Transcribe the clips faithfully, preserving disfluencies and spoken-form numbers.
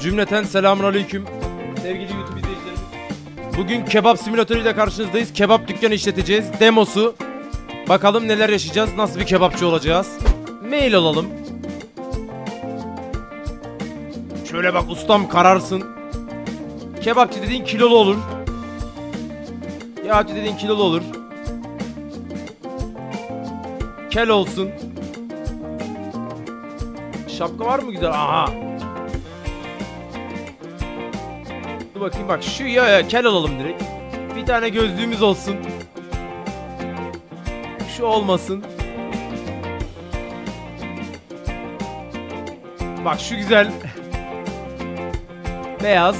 Cümleten selamünaleyküm. Sevgili YouTube izleyicilerim. Bugün kebap simülatörüyle karşınızdayız. Kebap dükkanı işleteceğiz. Demosu. Bakalım neler yaşayacağız. Nasıl bir kebapçı olacağız. Mail olalım. Şöyle bak ustam kararsın. Kebapçı dediğin kilolu olur. Yağcı dediğin kilolu olur. Kel olsun. Şapka var mı güzel? Aha. Dur bakayım bak şu ya, ya kel olalım direkt. Bir tane gözlüğümüz olsun. Şu olmasın. Bak şu güzel. Beyaz.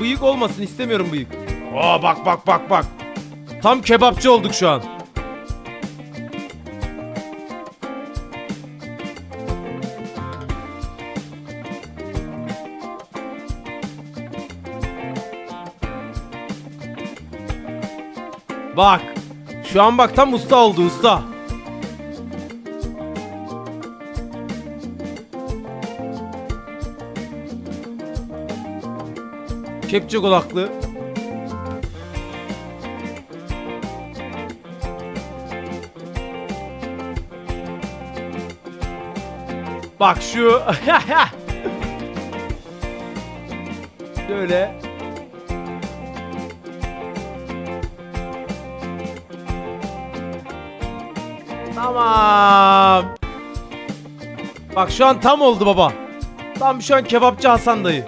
Bıyık olmasın, istemiyorum bıyık. Aa bak bak bak bak. Tam kebapçı olduk şu an. Bak. Şu an bak tam usta oldu usta. Kepçe kulaklı. Bak şu. Şöyle. Tamam. Bak şu an tam oldu baba. Tam şu an kebapçı Hasan dayı.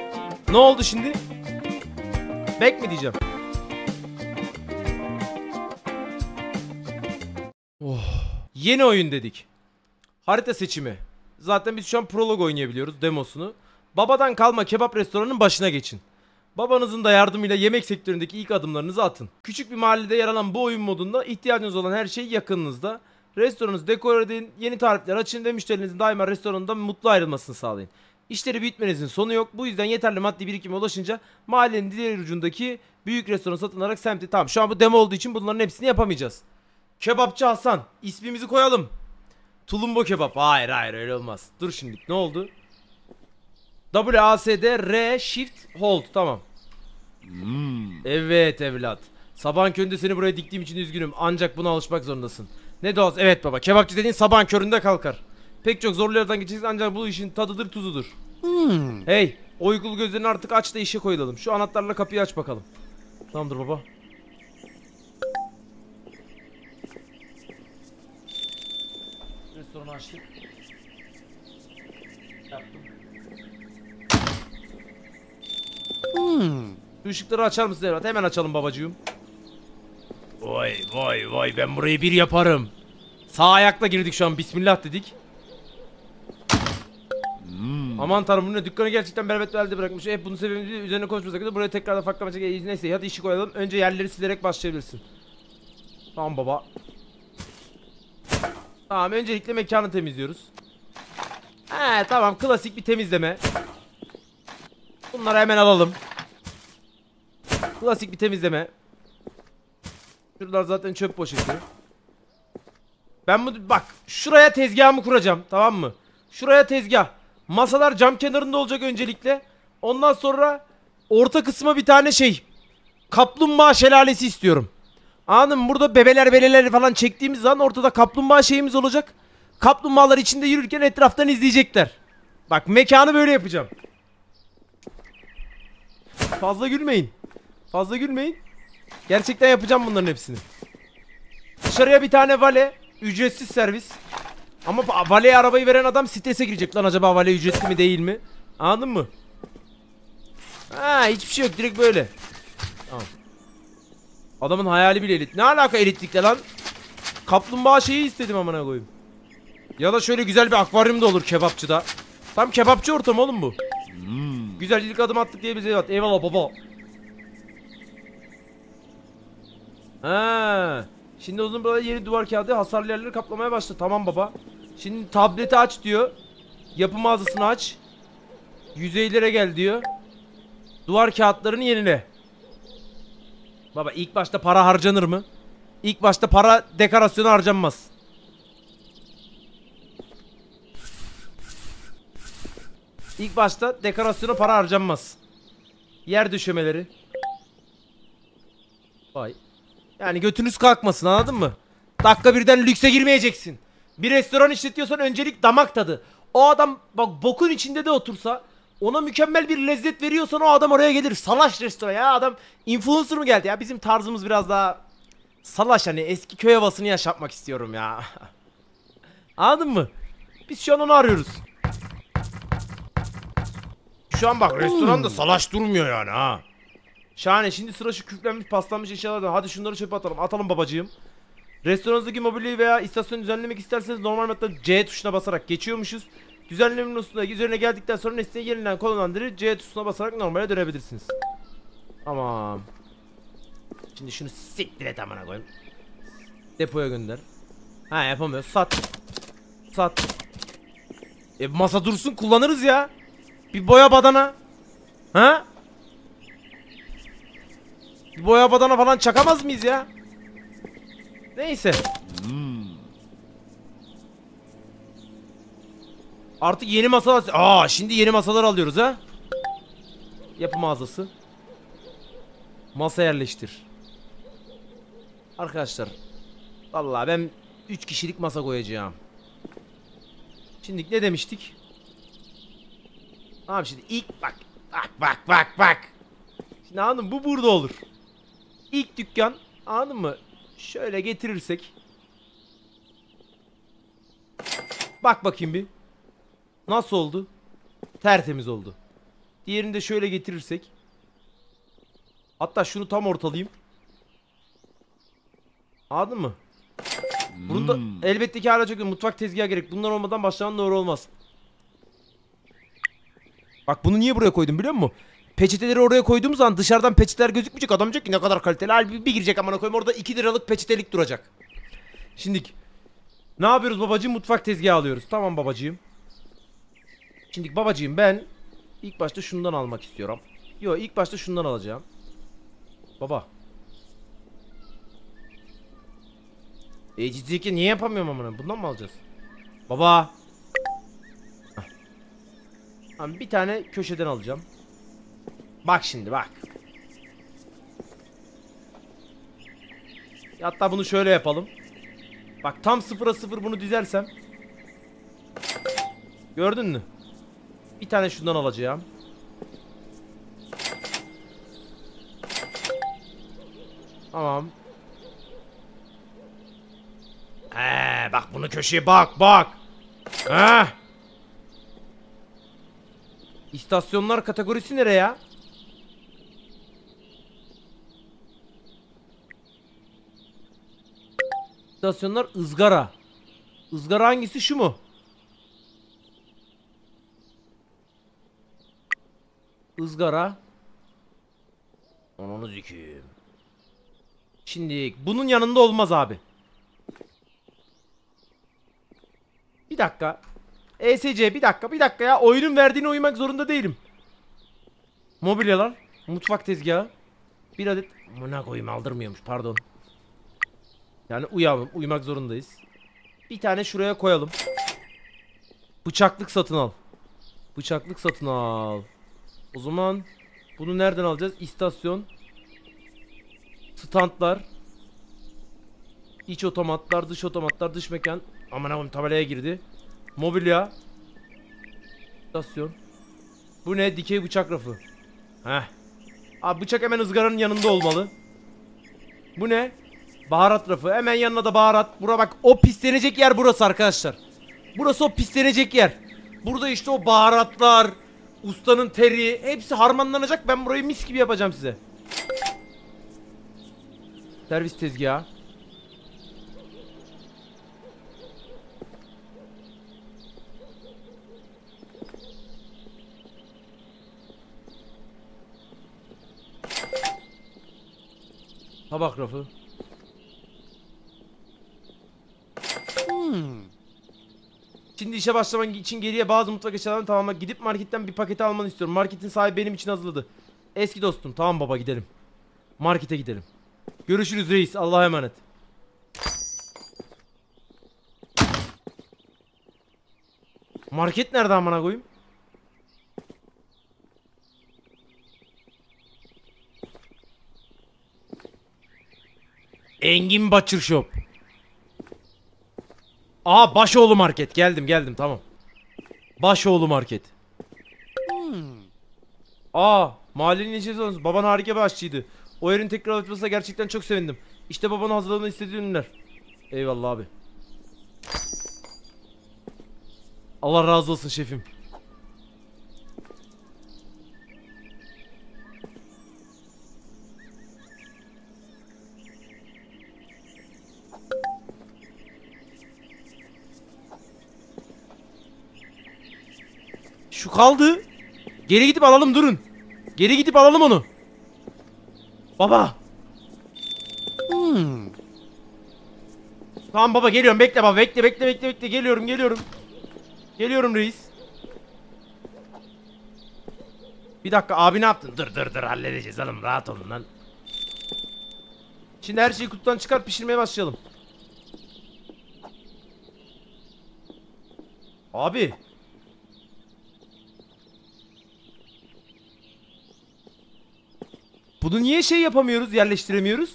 Ne oldu şimdi? Bek mi diyeceğim? Oh. Yeni oyun dedik. Harita seçimi. Zaten biz şu an prolog oynayabiliyoruz demosunu. Babadan kalma kebap restoranının başına geçin. Babanızın da yardımıyla yemek sektöründeki ilk adımlarınızı atın. Küçük bir mahallede yer alan bu oyun modunda ihtiyacınız olan her şey yakınınızda. Restoranınızı dekor edin, yeni tarifler açın ve müşterinizin daima restoranından mutlu ayrılmasını sağlayın. İşleri büyütmenizin sonu yok. Bu yüzden yeterli maddi birikime ulaşınca mahallenin diğer ucundaki büyük restoran satın alarak semti. Tamam şu an bu demo olduğu için bunların hepsini yapamayacağız. Kebapçı Hasan. İsmimizi koyalım. Tulumbo kebap. Hayır hayır öyle olmaz. Dur şimdi ne oldu? W A S D R Shift Hold. Tamam. Hmm. Evet evlat. Sabahın köründe seni buraya diktiğim için üzgünüm. Ancak buna alışmak zorundasın. Ne doğası? Evet baba. Kebapçı dediğin sabahın köründe kalkar. Pek çok zorlu yerden geçeceğiz ancak bu işin tadıdır tuzudur. Hmm. Hey, uykulu gözlerini artık aç da işe koyulalım. Şu anahtarla kapıyı aç bakalım. Tamamdır baba. Restoranı açtık. Yaptım. Hmm. Işıkları açar mısın evlat? Hemen açalım babacığım. Vay vay vay ben burayı bir yaparım. Sağ ayakla girdik şu an. Bismillah dedik. Hmm. Aman tanrım bunun dükkanı gerçekten berbat bir halde bırakmış. Hep bunun sebebini üzerine konuşmasak da buraya tekrar da farklı maçak. Neyse hadi işi koyalım. Önce yerleri silerek başlayabilirsin. Tamam baba. Tamam öncelikle mekanı temizliyoruz. He tamam klasik bir temizleme. Bunları hemen alalım. Klasik bir temizleme. Şuralar zaten çöp poşeti. Ben bu bak şuraya tezgahımı kuracağım tamam mı? Şuraya tezgah. Masalar cam kenarında olacak öncelikle. Ondan sonra orta kısma bir tane şey. Kaplumbağa şelalesi istiyorum. Anladın mı? Burada bebeler beleleri falan çektiğimiz zaman ortada kaplumbağa şeyimiz olacak. Kaplumbağalar içinde yürürken etraftan izleyecekler. Bak mekanı böyle yapacağım. Fazla gülmeyin. Fazla gülmeyin. Gerçekten yapacağım bunların hepsini. Dışarıya bir tane vale. Ücretsiz servis. Ama valeye arabayı veren adam strese girecek. Lan acaba vale ücretli mi değil mi? Anladın mı? Ha hiçbir şey yok. Direkt böyle. Tamam. Adamın hayali bile elit. Ne alaka elitlikle lan? Kaplumbağa şeyi istedim amına koyayım. Ya da şöyle güzel bir akvaryum da olur kebapçıda. Tam kebapçı ortamı oğlum bu. Hmm. Güzel ilk adım attık diye bize at. Eyvallah baba. Ha. Şimdi o zaman burada yeni duvar kağıdı hasarlı yerleri kaplamaya başladı. Tamam baba. Şimdi tableti aç diyor. Yapı mağazasını aç. Yüzeylere gel diyor. Duvar kağıtlarını yenile. Baba ilk başta para harcanır mı? İlk başta para dekorasyona harcanmaz. İlk başta dekorasyona para harcanmaz. Yer döşemeleri. Vay. Yani götünüz kalkmasın, anladın mı? Dakika birden lükse girmeyeceksin. Bir restoran işletiyorsan öncelik damak tadı. O adam bak bokun içinde de otursa, ona mükemmel bir lezzet veriyorsan o adam oraya gelir. Salaş restoran ya, adam influencer mı geldi ya? Bizim tarzımız biraz daha salaş, hani eski köy havasını yaşatmak istiyorum ya. Anladın mı? Biz şu an onu arıyoruz. Şu an bak restoran da salaş durmuyor yani ha. Şahane. Şimdi sıra şu küflenmiş, paslanmış eşyalardan. Hadi şunları çöpe atalım. Atalım babacığım. Restoranınızdaki mobilyayı veya istasyonu düzenlemek isterseniz normal metnede C tuşuna basarak geçiyormuşuz. Düzenlemenin üstüne üzerine geldikten sonra nesneyi yeniden konumlandırır. C tuşuna basarak normale dönebilirsiniz. Tamam. Şimdi şunu siktir et amına koyayım. Depoya gönder. Ha, yapamıyor. Sat. Sat. E masa dursun, kullanırız ya. Bir boya badana. Ha? Bir boya badana falan çakamaz mıyız ya? Neyse. Hmm. Artık yeni masalar... Aa, şimdi yeni masalar alıyoruz ha. Yapı mağazası. Masa yerleştir. Arkadaşlar. Vallahi ben üç kişilik masa koyacağım. Şimdi ne demiştik? Abi şimdi ilk bak. Bak bak bak bak. Şimdi anladın mı? Bu burada olur. İlk dükkan, anladın mı? Şöyle getirirsek. Bak bakayım bir. Nasıl oldu? Tertemiz oldu. Diğerini de şöyle getirirsek. Hatta şunu tam ortalayayım. Anladın mı? Hmm. Bunun da elbette ki hala çok mutfak tezgahı gerek. Bunlar olmadan başlamanın doğru olmaz. Bak bunu niye buraya koydum biliyor musun? Peçeteleri oraya koyduğumuz zaman dışarıdan peçeteler gözükmeyecek. Adam diyecek ki ne kadar kaliteli. Halbuki bir girecek amına koyayım, orada iki liralık peçetelik duracak. Şimdi ne yapıyoruz babacığım? Mutfak tezgahı alıyoruz. Tamam babacığım. Şimdi babacığım ben ilk başta şundan almak istiyorum. Yok, ilk başta şundan alacağım. Baba. E ciddi ki niye yapamıyorum amına? Bundan mı alacağız? Baba. Abi bir tane köşeden alacağım. Bak şimdi bak. Hatta bunu şöyle yapalım. Bak tam sıfıra sıfır bunu dizersem. Gördün mü? Bir tane şundan alacağım. Tamam. Ee, bak bunu köşeye bak bak. Ee. İstasyonlar kategorisi nereye ya? İstasyonlar ızgara. Izgara hangisi, şu mu? Izgara. Ananı zikiyim. Şimdi bunun yanında olmaz abi. Bir dakika. E S C bir dakika bir dakika ya. Oyunun verdiğine uymak zorunda değilim. Mobilyalar. Mutfak tezgahı. Bir adet. Buna koyayım, aldırmıyormuş pardon. Yani uyalım, uymak zorundayız. Bir tane şuraya koyalım. Bıçaklık satın al. Bıçaklık satın al. O zaman bunu nereden alacağız? İstasyon. Standlar. İç otomatlar, dış otomatlar, dış mekan. Aman aman tabelaya girdi. Mobilya. İstasyon. Bu ne? Dikey bıçak rafı. Heh. Abi bıçak hemen ızgaranın yanında olmalı. Bu ne? Baharat rafı. Hemen yanına da baharat. Bura bak, o pislenecek yer burası arkadaşlar. Burası o pislenecek yer. Burada işte o baharatlar, ustanın teri, hepsi harmanlanacak. Ben burayı mis gibi yapacağım size. Servis tezgahı. Tabak rafı. Şimdi işe başlamak için geriye bazı mutfak eşyalarını tamamlamak. Gidip marketten bir paketi almanı istiyorum. Marketin sahibi benim için hazırladı. Eski dostum. Tamam baba, gidelim. Markete gidelim. Görüşürüz reis. Allah'a emanet. Market nerede amına koyayım? Engin Butcher Shop. Aa, Başoğlu Market. Geldim geldim, tamam. Başoğlu Market. Aa, mahallenin içerisinde baban harika bir aşçıydı. O yerin tekrar açmasına gerçekten çok sevindim. İşte babanın hazırladığını istediği ürünler. Eyvallah abi. Allah razı olsun şefim. Şu kaldı. Geri gidip alalım, durun. Geri gidip alalım onu. Baba. Hmm. Tamam baba, geliyorum, bekle baba, bekle bekle bekle bekle, geliyorum geliyorum. Geliyorum reis. Bir dakika abi, ne yaptın? Dur dur dur, halledeceğiz oğlum, rahat olun lan. Şimdi her şeyi kutudan çıkart, pişirmeye başlayalım. Abi. Bunu niye şey yapamıyoruz, yerleştiremiyoruz?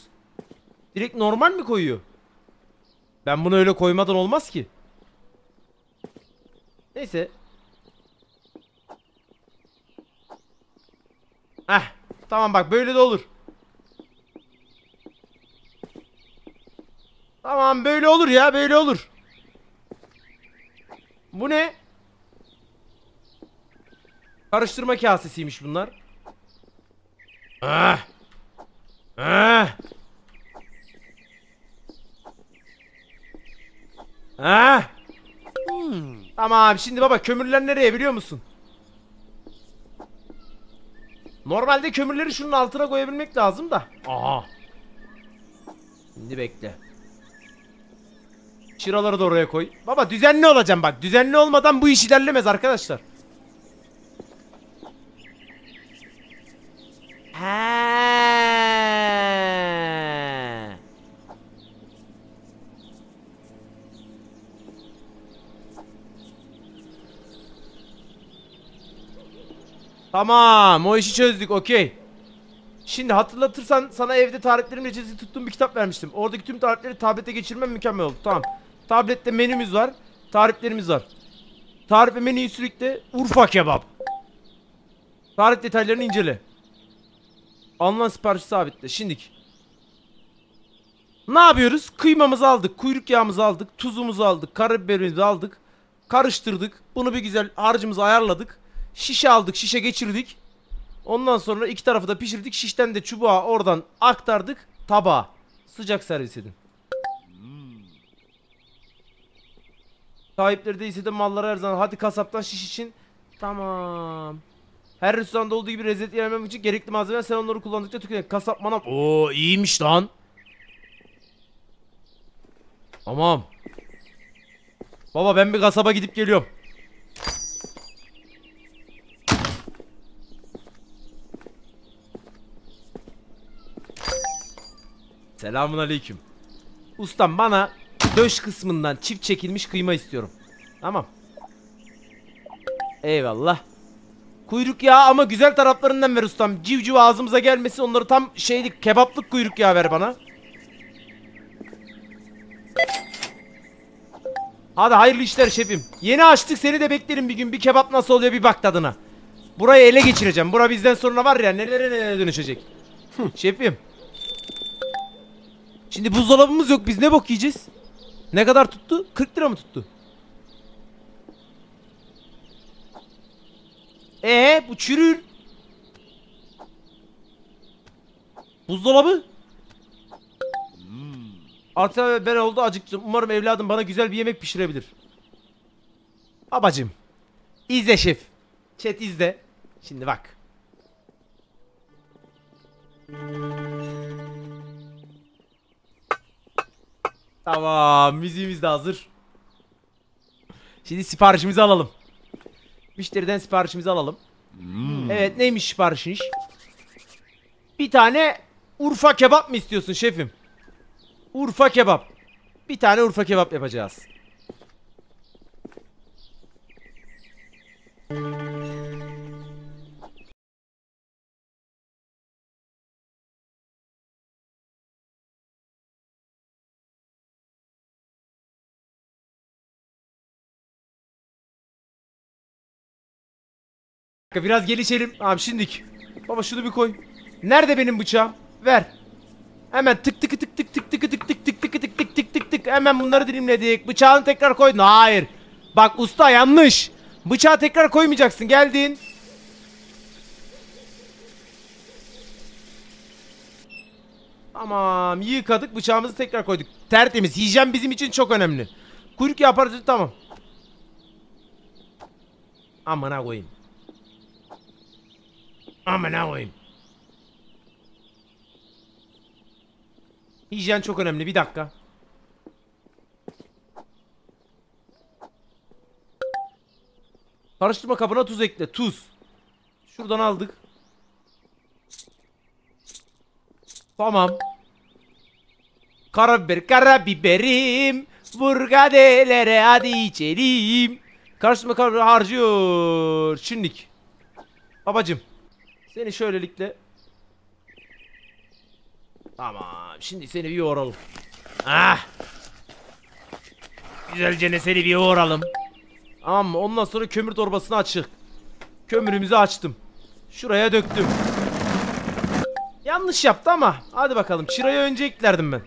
Direkt normal mi koyuyor? Ben bunu öyle koymadan olmaz ki. Neyse. Heh. Tamam bak, böyle de olur. Tamam, böyle olur ya, böyle olur. Bu ne? Karıştırma kasesiymiş bunlar. Ah. Ah. Ah. Hmm. Tamam şimdi baba, kömürler nereye biliyor musun? Normalde kömürleri şunun altına koyabilmek lazım da. Aha. Şimdi bekle. Çıraları da oraya koy. Baba düzenli olacağım bak. Düzenli olmadan bu iş ilerlemez arkadaşlar. Ha. Tamam, o işi çözdük, okey. Şimdi hatırlatırsan sana evde tariflerim reçetesi tuttuğum bir kitap vermiştim. Oradaki tüm tarifleri tablete geçirmem mükemmel oldu. Tamam. Tablette menümüz var, tariflerimiz var. Tarif ve menüyü sürekli Urfa kebap. Tarif detaylarını incele. Online siparişi sabitle. Şimdik. Ne yapıyoruz? Kıymamızı aldık, kuyruk yağımızı aldık, tuzumuzu aldık, karabiberimizi aldık. Karıştırdık. Bunu bir güzel harcımızı ayarladık. Şişe aldık, şişe geçirdik. Ondan sonra iki tarafı da pişirdik. Şişten de çubuğa oradan aktardık tabağa. Sıcak servis edin. Sahipleri de istediği malları her zaman. Hadi kasaptan şiş için. Tamam. Her restoranda olduğu gibi lezzet yememek için gerekli malzemeler, sen onları kullandıkça tüketecek. Kasap manam. Oo, iyiymiş lan. Tamam. Baba ben bir kasaba gidip geliyorum. Selamun aleyküm. Ustam bana döş kısmından çift çekilmiş kıyma istiyorum. Tamam. Eyvallah. Kuyruk yağı ama güzel taraflarından ver ustam. Civciv ağzımıza gelmesin, onları tam şeylik, kebaplık kuyruk yağı ver bana. Hadi hayırlı işler şefim. Yeni açtık, seni de beklerim bir gün. Bir kebap nasıl oluyor bir bak tadına. Burayı ele geçireceğim. Bura bizden sonra var ya nelere nelere dönüşecek. Şefim. Şimdi buzdolabımız yok, biz ne bok yiyeceğiz? Ne kadar tuttu? kırk lira mı tuttu? Ee, bu çürür. Buzdolabı. Hmm. Artık ben oldu acıktım. Umarım evladım bana güzel bir yemek pişirebilir. Babacım. İzle şef. Chat izle. Şimdi bak. Tamam, müziğimiz de hazır. Şimdi siparişimizi alalım. Müşteriden siparişimizi alalım. Hmm. Evet, neymiş siparişiniz? Bir tane Urfa kebap mı istiyorsun şefim? Urfa kebap. Bir tane Urfa kebap yapacağız. Biraz gelişelim. Abi şimdik. Baba şunu bir koy. Nerede benim bıçağım? Ver. Hemen tık tık tık tık tık tık tık tık tık tık tık tık tık tık tık. Hemen bunları dilimledik. Bıçağını tekrar koydun. Hayır. Bak usta yanlış. Bıçağı tekrar koymayacaksın. Geldin. Tamam. Yıkadık. Bıçağımızı tekrar koyduk. Tertemiz. Hijyen bizim için çok önemli. Kuyruk yaparız. Tamam. Amına koyayım. Amına koyayım. Hijyen çok önemli. Bir dakika. Karıştırma kabına tuz ekle. Tuz. Şuradan aldık. Tamam. Karabiber, karabiberim. Burgadelere hadi içelim. Karıştırma kabına harcıyor. Şimdilik. Babacım. Seni şöylelikle. Tamam. Şimdi seni bir yoğuralım. Ah. Güzelce ne seni bir yoğuralım. Tamam. Ondan sonra kömür torbasını açtık. Kömürümüzü açtım. Şuraya döktüm. Yanlış yaptı ama. Hadi bakalım. Çırayı önce eklerdim ben.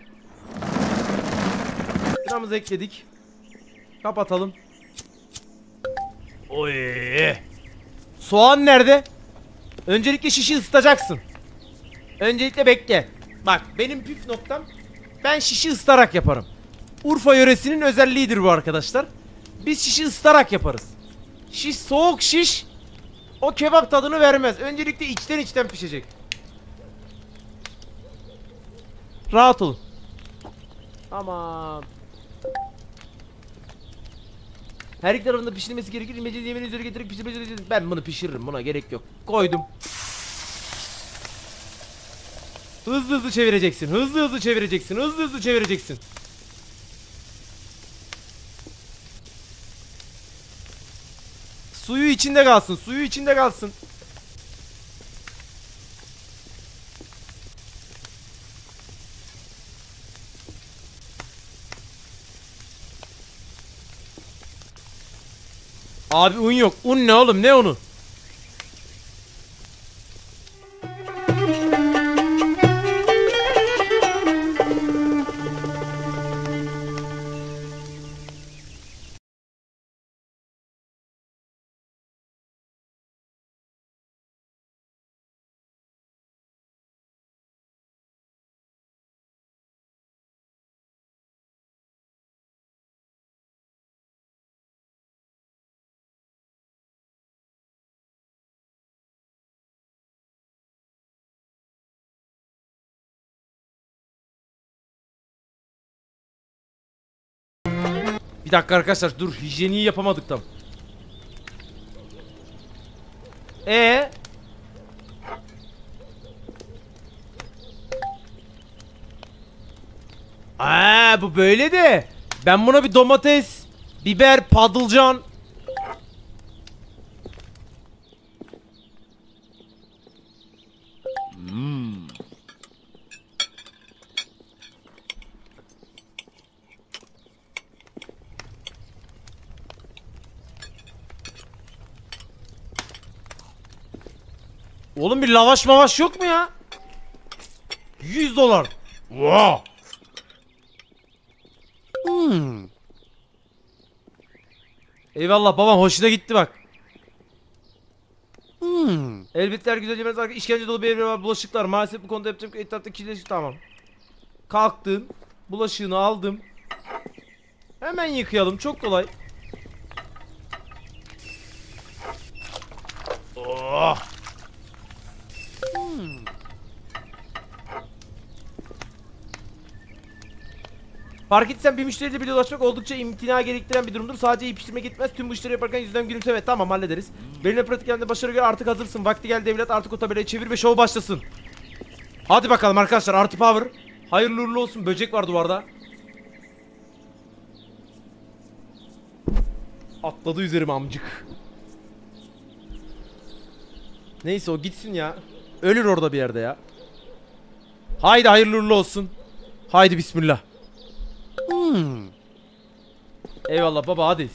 Çıramızı ekledik. Kapatalım. Oy. Soğan nerede? Öncelikle şişi ısıtacaksın. Öncelikle bekle. Bak benim püf noktam, ben şişi ısıtarak yaparım. Urfa yöresinin özelliğidir bu arkadaşlar. Biz şişi ısıtarak yaparız. Şiş, soğuk şiş o kebap tadını vermez. Öncelikle içten içten pişecek. Rahat olun. Tamam. Her iki tarafında pişirilmesi gerekir. İmeceği yemeğin üzeri getirip pişirmeyeceğiz. Ben bunu pişiririm. Buna gerek yok. Koydum. Hızlı hızlı çevireceksin. Hızlı hızlı çevireceksin. Hızlı hızlı çevireceksin. Suyu içinde kalsın. Suyu içinde kalsın. Abi un yok. Un ne oğlum? Ne unu? Bir dakika arkadaşlar dur, hijyeniyi yapamadık tam. Ee? Aa, bu böyle de. Ben buna bir domates, biber, patlıcan. Oğlum bir lavaş mavaş yok mu ya? yüz dolar. Wow. Hmm. Eyvallah babam, hoşuna gitti bak. Hmm. Elbette güzel yemez arkadaşlar. İşkence dolu bir evre var, bulaşıklar. Maalesef bu konuda yapacağım ki etrafta kirleşik. Tamam. Kalktım. Bulaşığını aldım. Hemen yıkayalım, çok kolay. Oh. Fark etsen bir müşteriyle bile ulaşmak oldukça imtina gerektiren bir durumdur. Sadece iyi pişirmek yetmez. Tüm bu işleri yaparken yüzden gülümseme. Tamam, hallederiz. Benimle pratiklerinde başarı göre artık hazırsın. Vakti geldi evlat, artık o tabelayı çevir ve şov başlasın. Hadi bakalım arkadaşlar, artı power. Hayırlı uğurlu olsun. Böcek var duvarda. Atladı üzerime amcık. Neyse o gitsin ya. Ölür orada bir yerde ya. Haydi hayırlı uğurlu olsun. Haydi bismillah. Hmm. Eyvallah baba, hadi.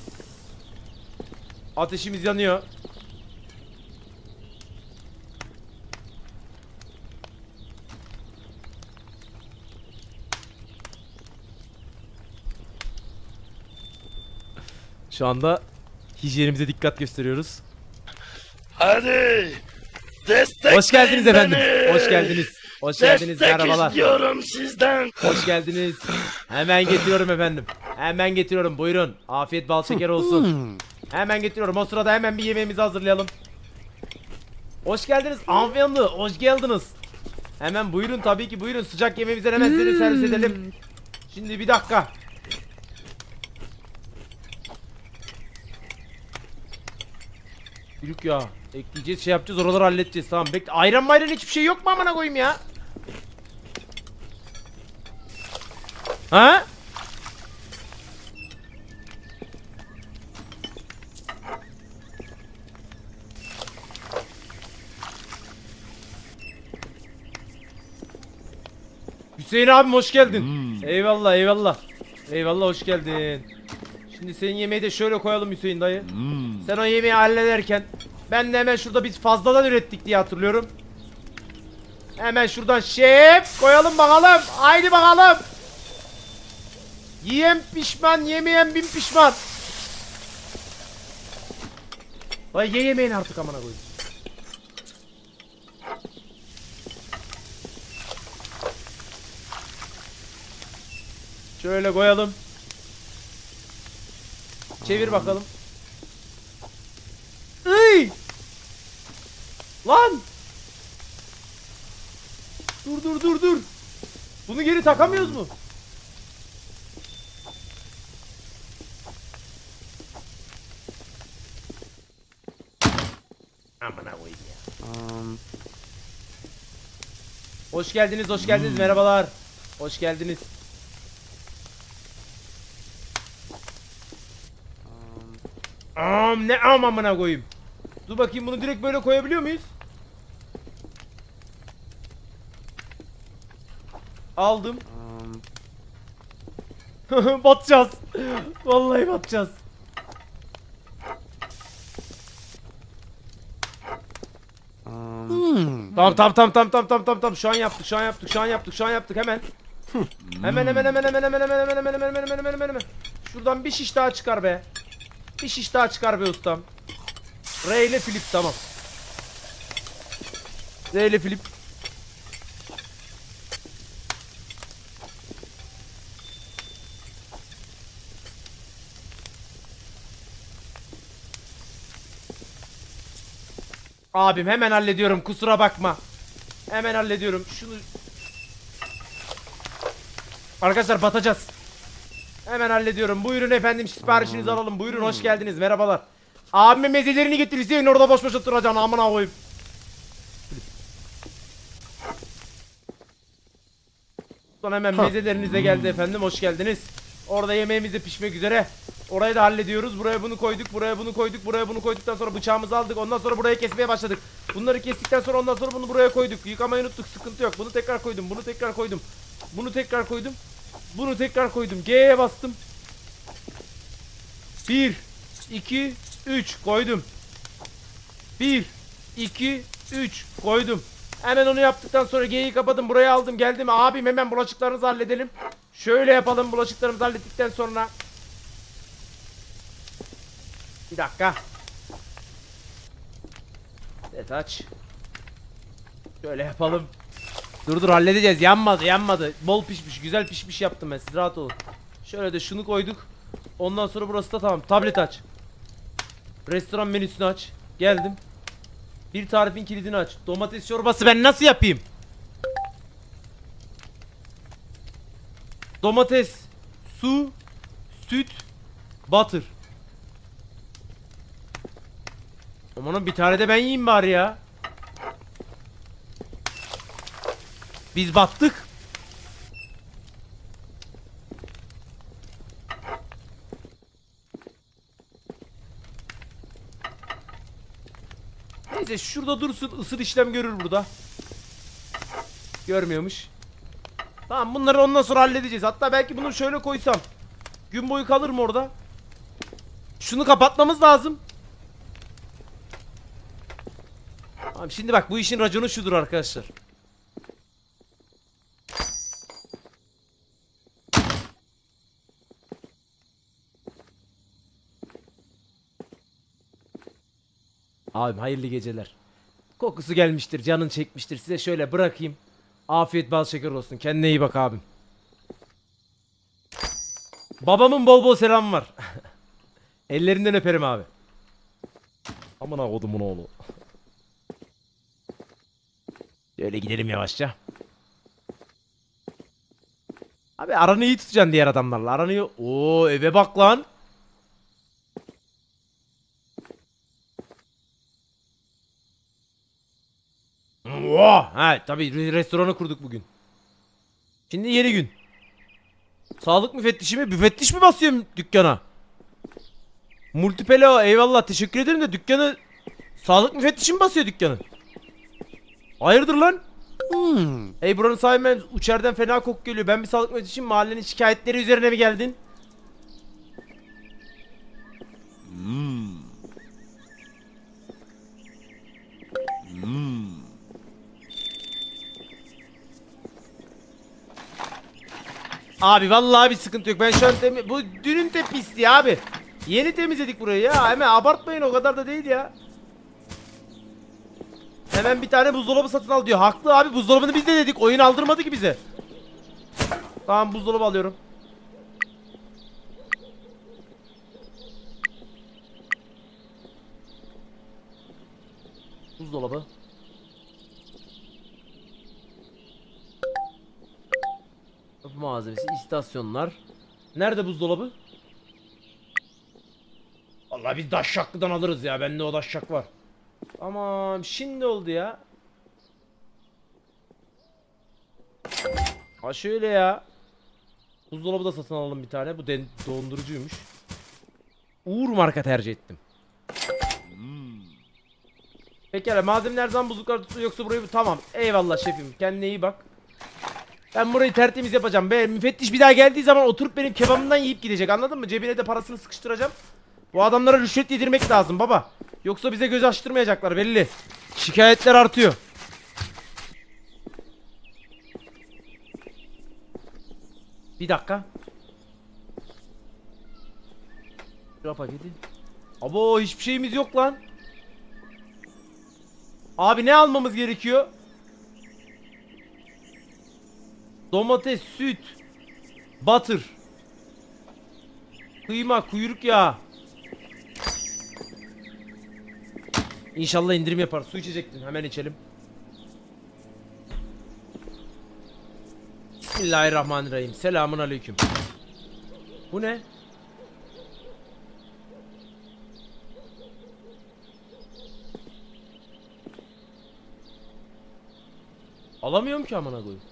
Ateşimiz yanıyor. Şu anda hijyenimize dikkat gösteriyoruz. Hadi. Destek. Hoş geldiniz beni. Efendim. Hoş geldiniz. Hoş geldiniz. Destek merhabalar. İstiyorum sizden. Hoş geldiniz. Hemen getiriyorum efendim. Hemen getiriyorum. Buyurun. Afiyet bal şeker olsun. Hemen getiriyorum. O sırada hemen bir yemeğimizi hazırlayalım. Hoş geldiniz. Hanımefendi. Hoş geldiniz. Hemen buyurun tabii ki buyurun. Sıcak yemeğimizi hemen size servis edelim. Şimdi bir dakika. Yürük ya. Ekleyeceğiz, şey yapacağız, oraları halledeceğiz. Tamam bekle. Ayran mayran hiçbir şey yok mu amına koyayım ya? Ha? Hüseyin abim hoş geldin. Hmm. Eyvallah eyvallah. Eyvallah hoş geldin. Şimdi senin yemeği de şöyle koyalım Hüseyin dayı. Hmm. Sen o yemeği hallederken ben de hemen şurada biz fazladan ürettik diye hatırlıyorum. Hemen şuradan şef koyalım bakalım. Haydi bakalım. Yiyen pişman, yemeyen bin pişman. Vay ye yemeyin artık amına koyayım. Şöyle koyalım. Çevir bakalım. Iy! Lan! Dur dur dur dur. Bunu geri takamıyoruz mu? Amına koyayım ya. Um. Hoş geldiniz, hoş geldiniz. Hmm. Merhabalar. Hoş geldiniz. Am ne am amına koyayım. Dur bakayım bunu direkt böyle koyabiliyor muyuz? Aldım. Batacağız. Vallahi batacağız. Tamam tamam tamam tamam tamam tamam tamam tamam şu an yaptık şu an yaptık şu an yaptık şu an yaptık hemen. Hemen hemen hemen hemen hemen hemen hemen hemen hemen hemen hemen hemen. Şuradan bir şiş daha çıkar be. Bir şiş daha çıkar be ustam. R ile Filip tamam. R ile Filip. Abim hemen hallediyorum kusura bakma. Hemen hallediyorum şunu. Arkadaşlar batacağız. Hemen hallediyorum. Buyurun efendim siparişinizi alalım. Buyurun hoş geldiniz. Merhabalar. Abime mezelerini getirirsin orada boş boş oturacaksın amına koyayım. Son hemen mezeleriniz de geldi efendim. Hoş geldiniz. Orada yemeğimiz de pişmek üzere. Orayı da hallediyoruz. Buraya bunu koyduk. Buraya bunu koyduk. Buraya bunu koyduktan sonra bıçağımızı aldık. Ondan sonra buraya kesmeye başladık. Bunları kestikten sonra ondan sonra bunu buraya koyduk. Yıkamayı unuttuk. Sıkıntı yok. Bunu tekrar koydum. Bunu tekrar koydum. Bunu tekrar koydum. Bunu tekrar koydum. G'ye bastım. bir, iki, üç koydum. bir, iki, üç koydum. Hemen onu yaptıktan sonra G'yi kapadım. Buraya aldım. Geldim. Abim hemen bulaşıklarımızı halledelim. Şöyle yapalım. Bulaşıklarımızı hallettikten sonra. Bir dakika. Evet aç. Şöyle yapalım. Dur dur halledeceğiz. Yanmadı yanmadı. Bol pişmiş. Güzel pişmiş yaptım ben. Siz rahat olun. Şöyle de şunu koyduk. Ondan sonra burası da tamam. Tablet aç. Restoran menüsünü aç. Geldim. Bir tarifin kilidini aç. Domates çorbası ben nasıl yapayım? Domates, su, süt, butter. Amanın bir tane de ben yiyeyim bari ya. Biz battık. Neyse şurada dursun, ısır işlem görür burada. Görmüyormuş. Tamam bunları ondan sonra halledeceğiz. Hatta belki bunu şöyle koysam gün boyu kalır mı orada? Şunu kapatmamız lazım. Tamam şimdi bak bu işin raconu şudur arkadaşlar. Abim hayırlı geceler. Kokusu gelmiştir, canın çekmiştir. Size şöyle bırakayım. Afiyet bal şeker olsun. Kendine iyi bak abim. Babamın bol bol selamı var. Ellerinden öperim abi. Aman kodumun oğlu. Böyle gidelim yavaşça. Abi aranı iyi tutacaksın diğer adamlarla. Aranı... Oo eve bak lan. Oh, ha tabii restoranı kurduk bugün. Şimdi yeni gün. Sağlık müfettişi mi? Müfettiş mi basıyorum dükkana? Multipelo eyvallah teşekkür ederim de dükkanı sağlık müfettişi mi basıyor dükkanı? Hayırdır lan? Hmm. Hey buranın sahibi uçerden fena koku geliyor. Ben bir sağlık müfettişim, mahallenin şikayetleri üzerine mi geldin? Hmm. Hmm. Abi vallahi bir sıkıntı yok. Ben şu an temiz... Bu dünün de pisliği abi. Yeni temizledik burayı ya. Hemen abartmayın, o kadar da değil ya. Hemen bir tane buzdolabı satın al diyor. Haklı abi, buzdolabını biz de dedik. Oyun aldırmadı ki bize. Tamam buzdolabı alıyorum. Buzdolabı. Kapı malzemesi, istasyonlar. Nerede buzdolabı? Vallahi biz daşşaklıdan alırız ya. Bende o daşşak var. Aman şimdi oldu ya. Ha şöyle ya. Buzdolabı da satın alalım bir tane. Bu dondurucuymuş. Uğur marka tercih ettim. Hmm. Pekala malzemeler zaman buzluklar tutuyor yoksa burayı... Tamam eyvallah şefim, kendine iyi bak. Ben burayı tertemiz yapacağım. Be, müfettiş bir daha geldiği zaman oturup benim kebabımdan yiyip gidecek, anladın mı? Cebine de parasını sıkıştıracağım. Bu adamlara rüşvet yedirmek lazım baba. Yoksa bize göz açtırmayacaklar belli. Şikayetler artıyor. Bir dakika. Şura paketi. Abo hiçbir şeyimiz yok lan. Abi ne almamız gerekiyor? Domates, süt, butter, kıyma, kuyruk yağı. İnşallah indirim yapar. Su içecektin, hemen içelim. Bismillahirrahmanirrahim. Selamun aleyküm. Bu ne? Alamıyorum ki amına koyayım.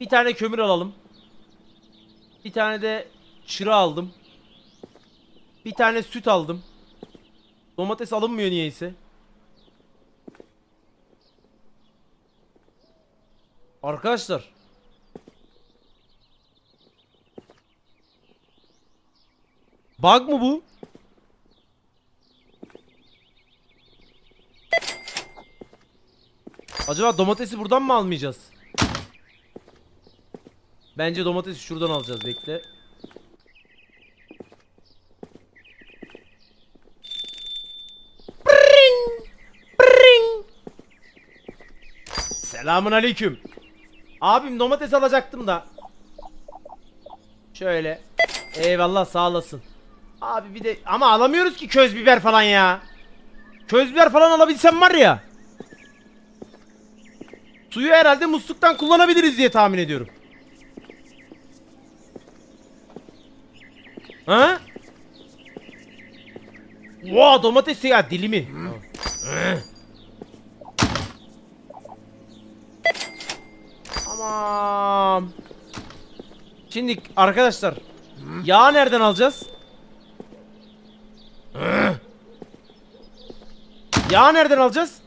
Bir tane kömür alalım. Bir tane de çıra aldım. Bir tane süt aldım. Domates alınmıyor niyeyse. Arkadaşlar. Bug mı bu? Acaba domatesi buradan mı almayacağız? Bence domatesi şuradan alacağız, bekle. Bring, bring. Selamun aleyküm. Abim domates alacaktım da. Şöyle. Eyvallah sağ olasın. Abi bir de ama alamıyoruz ki köz biber falan ya. Köz biber falan alabilsem var ya. Suyu herhalde musluktan kullanabiliriz diye tahmin ediyorum. Ha? Wow, domates ya dilimi. Tamam. Şimdi arkadaşlar, yağ nereden alacağız? Yağ nereden alacağız?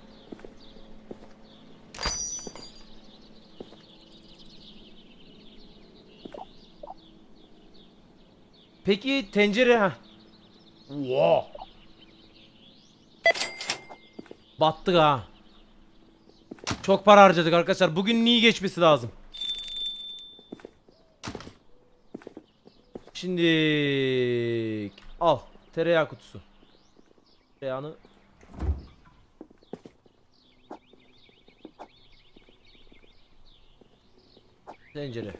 Peki tencere ha. Wow. Battık ha. Çok para harcadık arkadaşlar. Bugün iyi geçmesi lazım. Şimdi al. Tereyağı kutusu. Tereyağını... Tencere.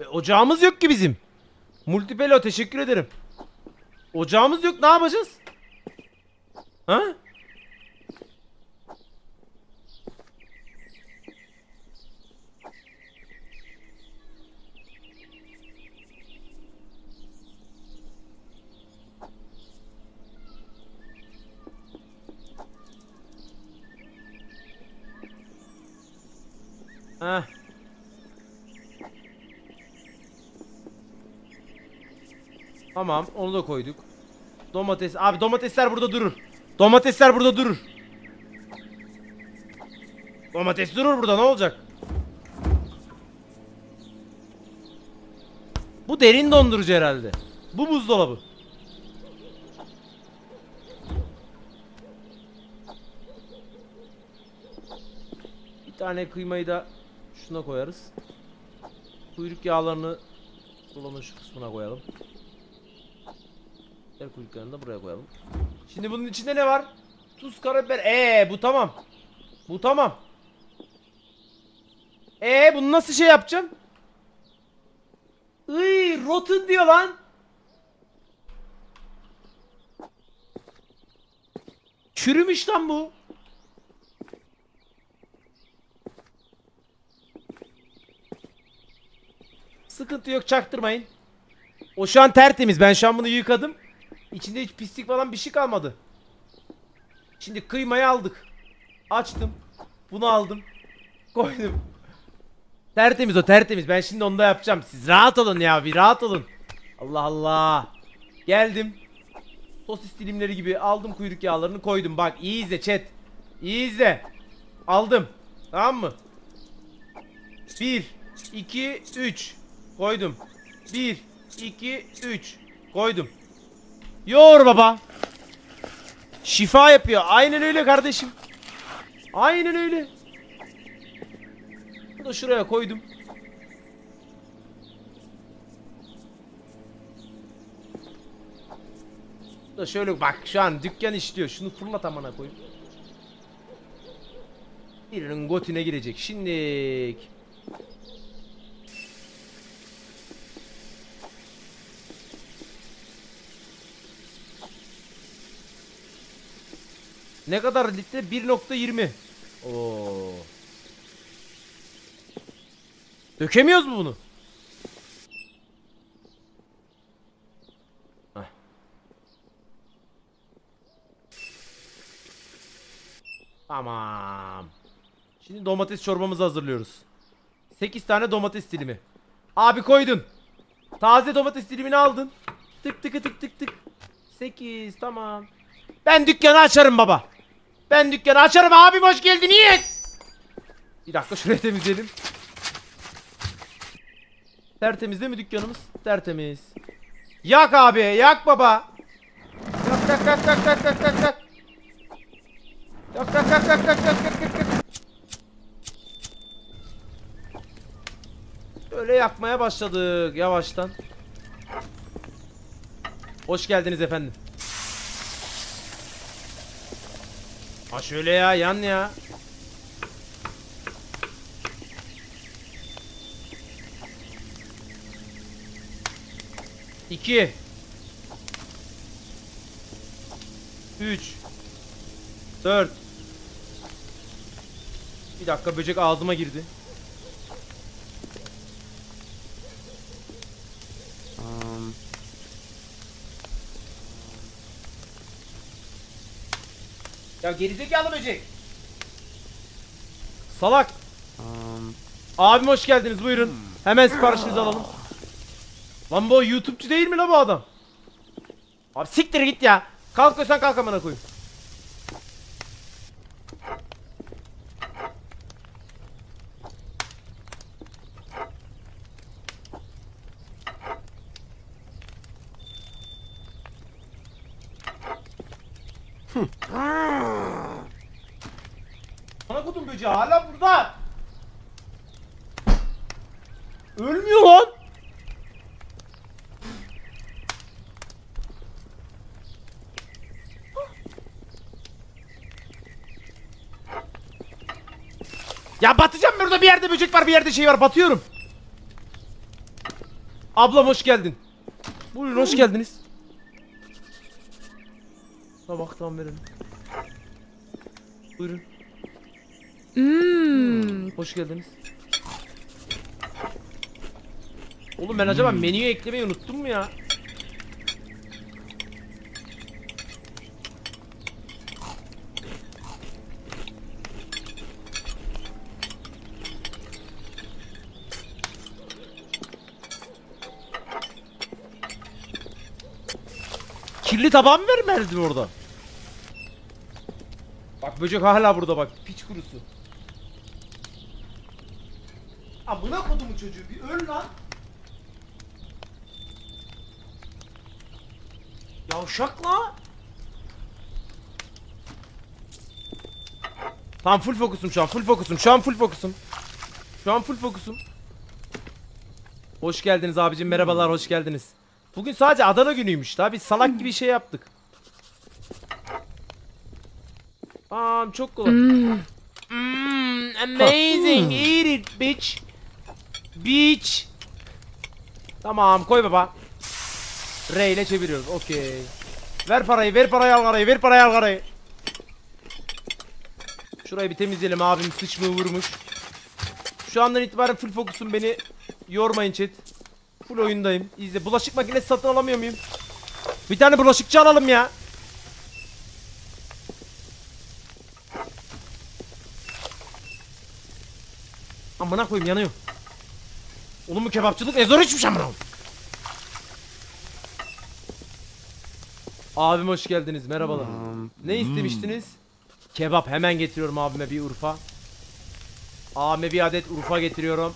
E, ocağımız yok ki bizim. Multipelo teşekkür ederim. Ocağımız yok, ne yapacağız? Ha? Ha. Tamam, onu da koyduk. Domates, abi domatesler burada durur. Domatesler burada durur. Domates durur burada, ne olacak? Bu derin dondurucu herhalde. Bu buzdolabı. Bir tane kıymayı da şuna koyarız. Kuyruk yağlarını dolabın şu kısmına koyalım. Kuyruklarını da buraya koyalım. Şimdi bunun içinde ne var? Tuz, karabiber. Eee bu tamam. Bu tamam. Eee bunu nasıl şey yapacağım? Iy, rotten diyor lan. Çürümüş lan bu. Sıkıntı yok, çaktırmayın. O şu an tertemiz. Ben şu an bunu yıkadım. İçinde hiç pislik falan bir şey kalmadı. Şimdi kıymayı aldık. Açtım. Bunu aldım. Koydum. Tertemiz, o tertemiz. Ben şimdi onu da yapacağım. Siz rahat olun ya. Bir rahat olun. Allah Allah. Geldim. Sosis dilimleri gibi aldım, kuyruk yağlarını koydum. Bak iyi izle chat. İyi izle. Aldım. Tamam mı? bir, iki, üç. Koydum. bir, iki, üç. Koydum. Yoğur baba. Şifa yapıyor. Aynen öyle kardeşim. Aynen öyle. Bunu da şuraya koydum. Bunu da şöyle bak, şu an dükkan işliyor. Şunu fırlat amına koyayım. Birinin götüne girecek. Şimdi. Ne kadar litre? bir nokta yirmi. Oo. Dökemiyoruz mu bunu? Heh. Tamam. Şimdi domates çorbamızı hazırlıyoruz. sekiz tane domates dilimi. Abi koydun. Taze domates dilimini aldın. Tık tık tık tık tık. sekiz tamam. Ben dükkanı açarım baba. Ben dükkanı açarım abim, hoş geldin iyi. Bir dakika şurayı temizleyelim. Tertemiz değil mi dükkanımız? Tertemiz. Yak abi, yak baba. Yak yak yak yak yak yak yak yak. Yak yak yak yak yak yak yak. Böyle yakmaya başladık yavaştan. Hoş geldiniz efendim. Ha şöyle ya, yan ya. iki üç dört. Bir dakika, böcek ağzıma girdi. Ya gerizekalı böcek. Salak. Um. Abim hoş geldiniz, buyurun. Hmm. Hemen siparişinizi alalım. Lan bu YouTube'cu değil mi la bu adam? Abi siktir git ya. Kalkıyorsan kalk amına koyayım. Hala burada. Ölmüyor lan. Ya batacağım, burada bir yerde böcek var, bir yerde şey var, batıyorum. Ablam hoş geldin. Buyurun, hoş geldiniz. Tabaktan verin. Buyurun. Hmm. Hoş geldiniz. Oğlum ben acaba menüye eklemeyi unuttum mu ya? Kirli tabağı mı vermedin orada? Bak böcek hala burada bak, piç kurusu. Aa, buna kodumun çocuğu, bir öl lan. Yavşak lan. Tam full fokusum şu an, full fokusum şu an, full fokusum. Şu an full fokusum. Hoş geldiniz abicim, merhabalar, hoş geldiniz. Bugün sadece Adana günüymüş tabi, salak gibi şey yaptık. Aa, çok kolay. Mm. Mm, amazing, eat it bitch. Bitch. Tamam, koy baba. R ile çeviriyoruz, okey. Ver parayı, ver parayı, al parayı, ver parayı, al parayı. Şurayı bir temizleyelim, abim sıçmığı vurmuş. Şu andan itibaren full fokusum, beni yormayın chat. Full oyundayım. İzle. Bulaşık makinesi satın alamıyor muyum? Bir tane bulaşıkçı alalım ya. Amına koyayım, yanıyor. Oğlum bu kebapçılık ne zor içmiş amına. Abim hoş geldiniz. Merhabalar. Hmm. Ne istemiştiniz? Hmm. Kebap. Hemen getiriyorum abime bir Urfa. Abime bir adet Urfa getiriyorum.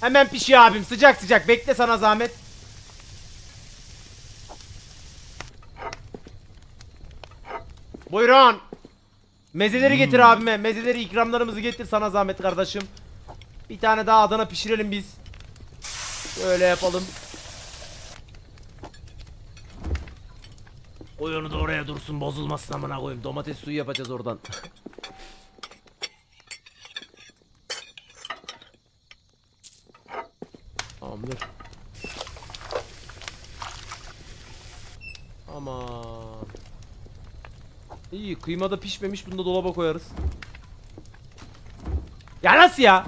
Hemen pişiyor abim, sıcak sıcak, bekle sana zahmet. Buyurun. Mezeleri hmm. getir abime, mezeleri, ikramlarımızı getir sana zahmet kardeşim. Bir tane daha Adana pişirelim biz. Öyle yapalım. Koy onu da oraya dursun, bozulmasın amına koyayım, domates suyu yapacağız oradan. Tamamdır. Aman. İyi, kıyma da pişmemiş, bunu da dolaba koyarız. Ya nasıl ya?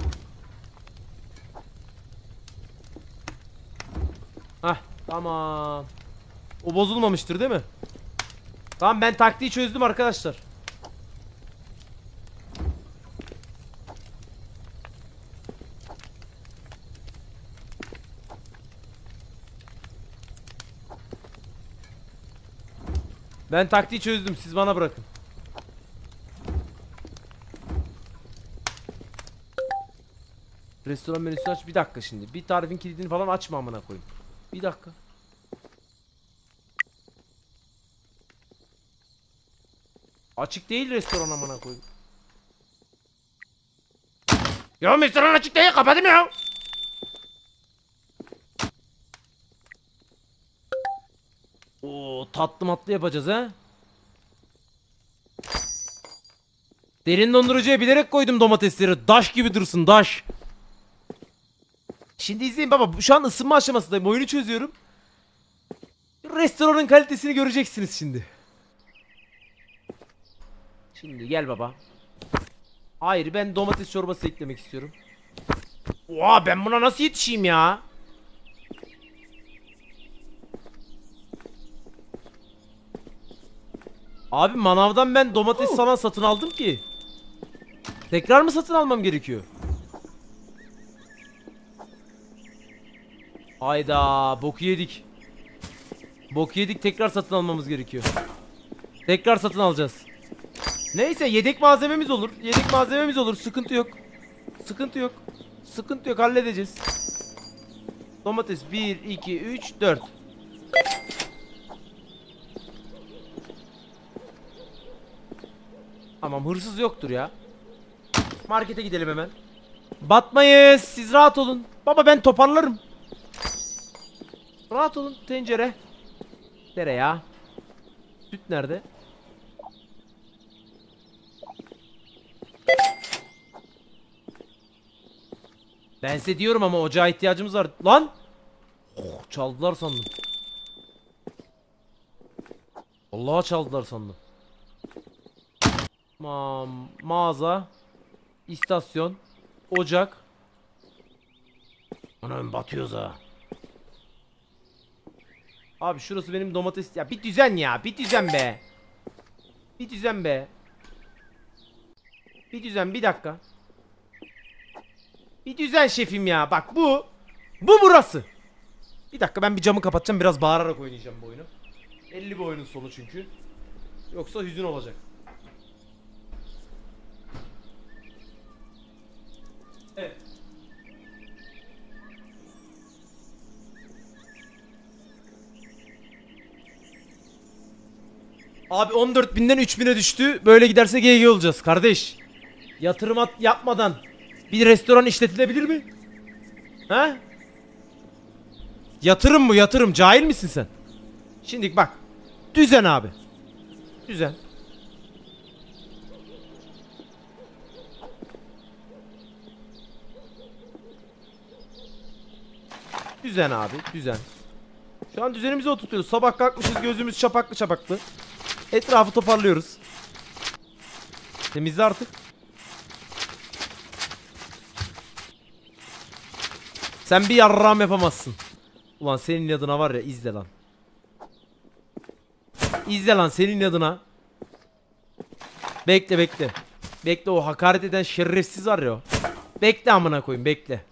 Hah, tamam. O bozulmamıştır değil mi? Tamam, ben taktiği çözdüm arkadaşlar. Ben taktiği çözdüm, siz bana bırakın. Restoran menüsünü aç, bir dakika şimdi. Bir tarifin kilidini falan açma amına koyayım. Bir dakika. Açık değil restoran amına koyayım. Ya restoran açık değil, kapadım ya. Oo, tatlı matlı yapacağız ha. Derin dondurucuya bilerek koydum domatesleri. Daş gibi dursun, daş. Şimdi izleyin baba, şu an ısınma aşamasındayım, oyunu çözüyorum. Restoranın kalitesini göreceksiniz şimdi. Şimdi gel baba. Hayır, ben domates çorbası eklemek istiyorum. Oha, ben buna nasıl yetişeyim ya? Abi manavdan ben domates falan satın aldım ki. Tekrar mı satın almam gerekiyor? Hayda, boku yedik. Boku yedik, tekrar satın almamız gerekiyor. Tekrar satın alacağız. Neyse, yedek malzememiz olur. Yedek malzememiz olur, sıkıntı yok. Sıkıntı yok. Sıkıntı yok, halledeceğiz. Domates bir, iki, üç, dört. Tamam, hırsız yoktur ya. Markete gidelim hemen. Batmayız, siz rahat olun. Baba ben toparlarım. Rahat olun. Tencere. Tereyağı. Süt nerede? Ben size diyorum ama ocağa ihtiyacımız var. Lan! Oh, çaldılar sandım. Allah'a çaldılar sandım. Ma mağaza, istasyon, ocak. Anam batıyoruz ha. Abi şurası benim domates... Ya bir düzen ya, bir düzen be. Bir düzen be. Bir düzen, bir dakika. Bir düzen şefim ya, bak bu. Bu burası. Bir dakika ben bir camı kapatacağım, biraz bağırarak oynayacağım bu oyunu. Belli bir oyunun sonu çünkü. Yoksa hüzün olacak. Evet. Abi on dört binden üç bine düştü. Böyle giderse G G olacağız kardeş. Yatırım at yapmadan bir restoran işletilebilir mi? He? Yatırım bu, yatırım. Cahil misin sen? Şimdi bak. Düzen abi. Düzen. Düzen abi, düzen. Şu an düzenimizi oturtuyoruz. Sabah kalkmışız, gözümüz çapaklı çapaklı. Etrafı toparlıyoruz. Temizle artık. Sen bir yarram yapamazsın. Ulan senin adına var ya, izle lan. İzle lan senin adına. Bekle bekle. Bekle o hakaret eden şerefsiz var ya o. Bekle amına koyayım, bekle.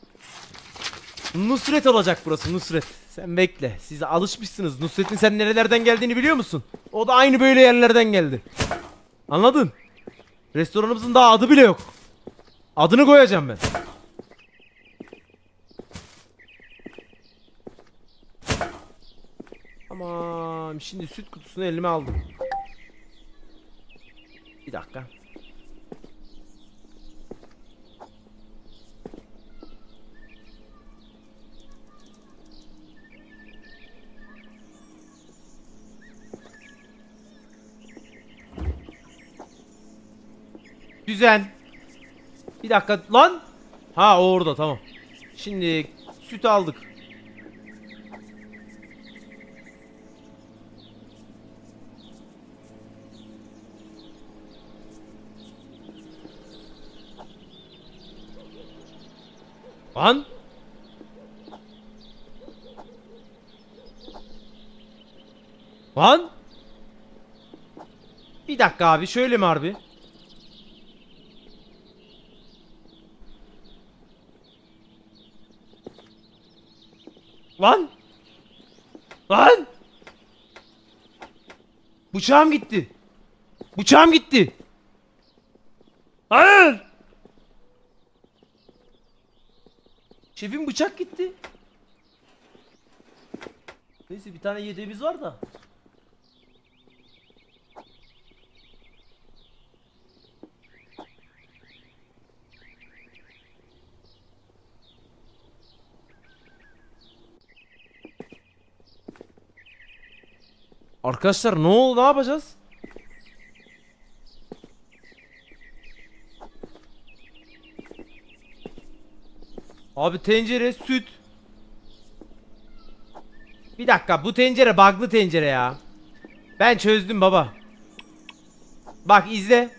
Nusret olacak burası, Nusret. Sen bekle. Siz alışmışsınız. Nusret'in sen nerelerden geldiğini biliyor musun? O da aynı böyle yerlerden geldi. Anladın? Restoranımızın daha adı bile yok. Adını koyacağım ben. Tamam. Şimdi süt kutusunu elime aldım. Bir dakika. Düzen. Bir dakika lan. Ha orada tamam. Şimdi süt aldık. Lan. Lan. Bir dakika abi, şöyle mi harbi? Lan! Lan! Bıçağım gitti. Bıçağım gitti. Hayır! Şefim bıçak gitti. Neyse bir tane yedeğimiz var da. Arkadaşlar ne oldu, ne yapacağız? Abi tencere, süt. Bir dakika, bu tencere bug'lı tencere ya. Ben çözdüm baba. Bak izle.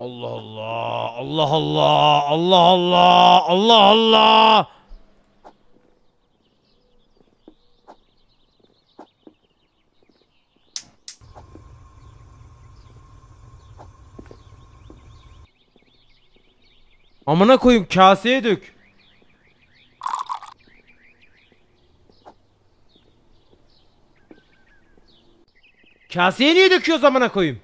Allah Allah, Allah Allah, Allah Allah, Allah Allah. Amına koyayım, kaseye dök. Kaseye niye döküyoruz amına koyayım?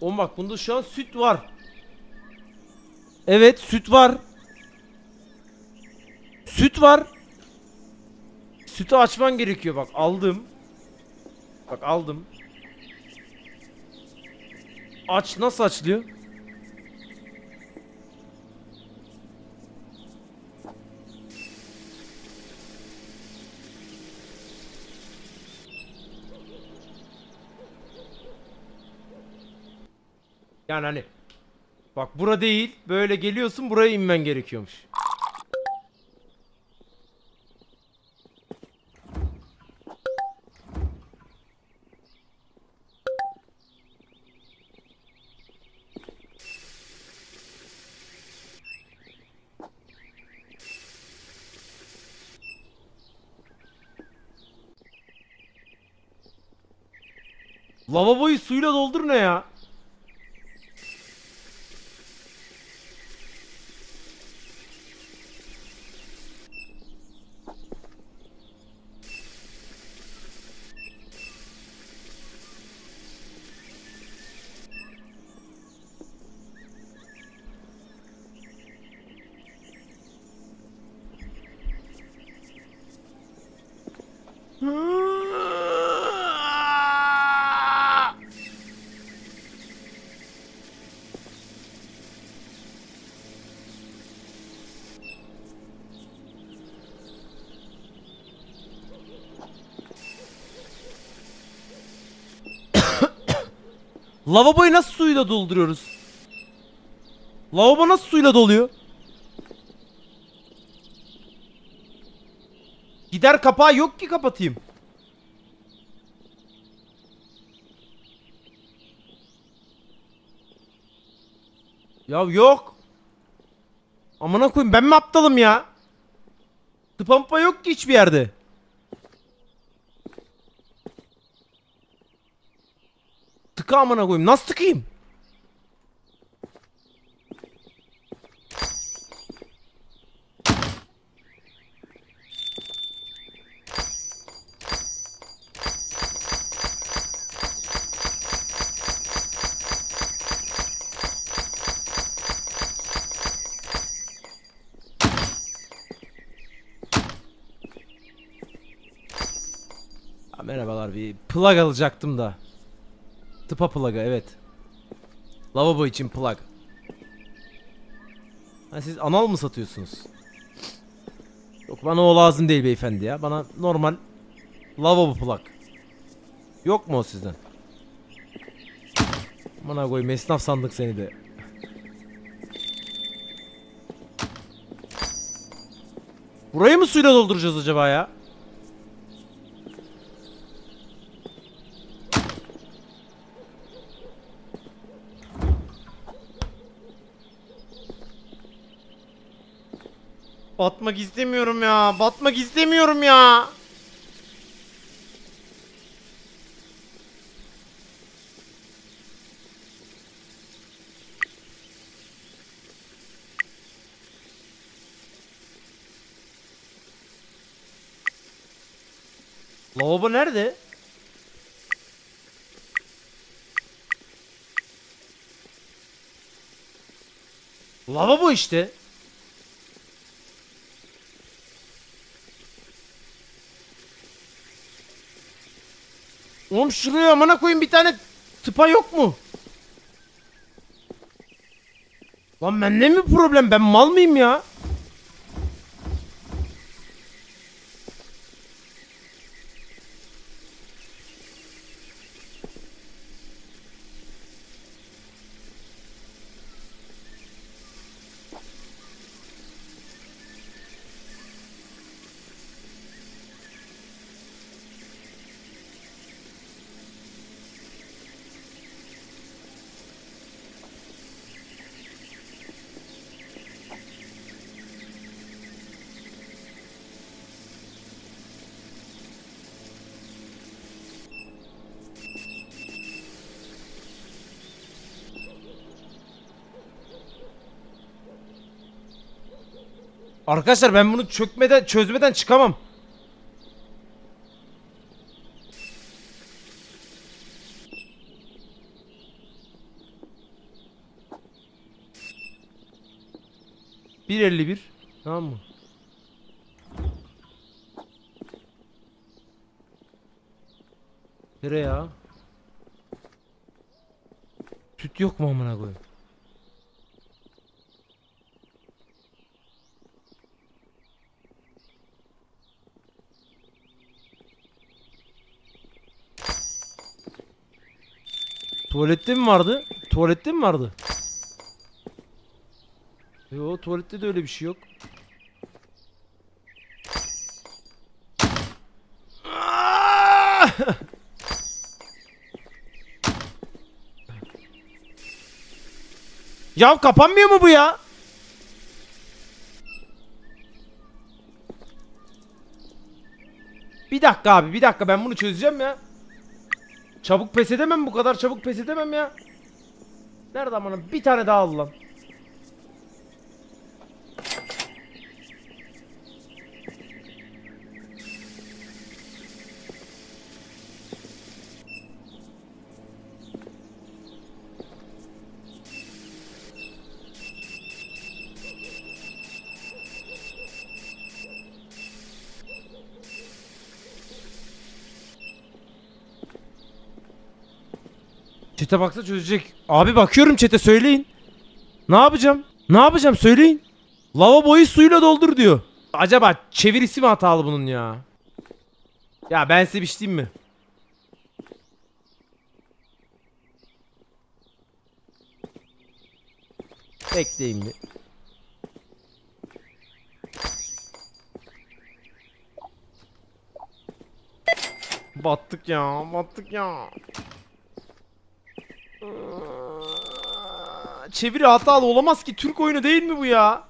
Oğlum bak bunda şu an süt var. Evet süt var. Süt var. Sütü açman gerekiyor bak, aldım. Bak aldım. Aç, nasıl açılıyor? Yani hani bak bura değil, böyle geliyorsun, buraya inmen gerekiyormuş. Lavaboyu suyla doldur ne ya? Lavaboyu nasıl suyla dolduruyoruz? Lavabo nasıl suyla doluyor? Gider kapağı yok ki kapatayım. Ya yok. Amına koyayım, ben mi aptalım ya? Tıpampa yok ki hiçbir yerde. Tıka amına koyayım. Nasıl tıkayım? Ya, merhabalar, bir plug alacaktım da. Tıpa plug'a, evet. Lavabo için plug. Ha, siz anal mı satıyorsunuz? Yok, bana o lazım değil beyefendi ya. Bana normal lavabo plug. Yok mu o sizden? Bana koyayım, esnaf sandık seni de. Burayı mı suyla dolduracağız acaba ya? Batmak istemiyorum ya. Batmak istemiyorum ya. Lavabo nerede? Lavabo işte. Oğlum şuraya amına koyayım bir tane tıpa yok mu? Lan bende mi problem? Ben mal mıyım ya? Arkadaşlar ben bunu çökmeden, çözmeden çıkamam. bir elli bir. Tamam mı? Nereye ya? Süt yok mu amına koyayım? Tuvalette mi vardı? Tuvalette mi vardı? Yo, tuvalette de öyle bir şey yok. Ya kapanmıyor mu bu ya? Bir dakika abi, bir dakika, ben bunu çözeceğim ya. Çabuk pes edemem, bu kadar çabuk pes edemem ya. Nerede amanın? Bir tane daha al lan. Çete baksa çözecek. Abi bakıyorum çete, söyleyin. Ne yapacağım? Ne yapacağım söyleyin. Lavaboyu suyla doldur diyor. Acaba çevirisi mi hatalı bunun ya? Ya ben size bir şey diyeyim mi? Bekleyin bir. Battık ya, battık ya. Çeviri hatalı olamaz ki, Türk oyunu değil mi bu ya?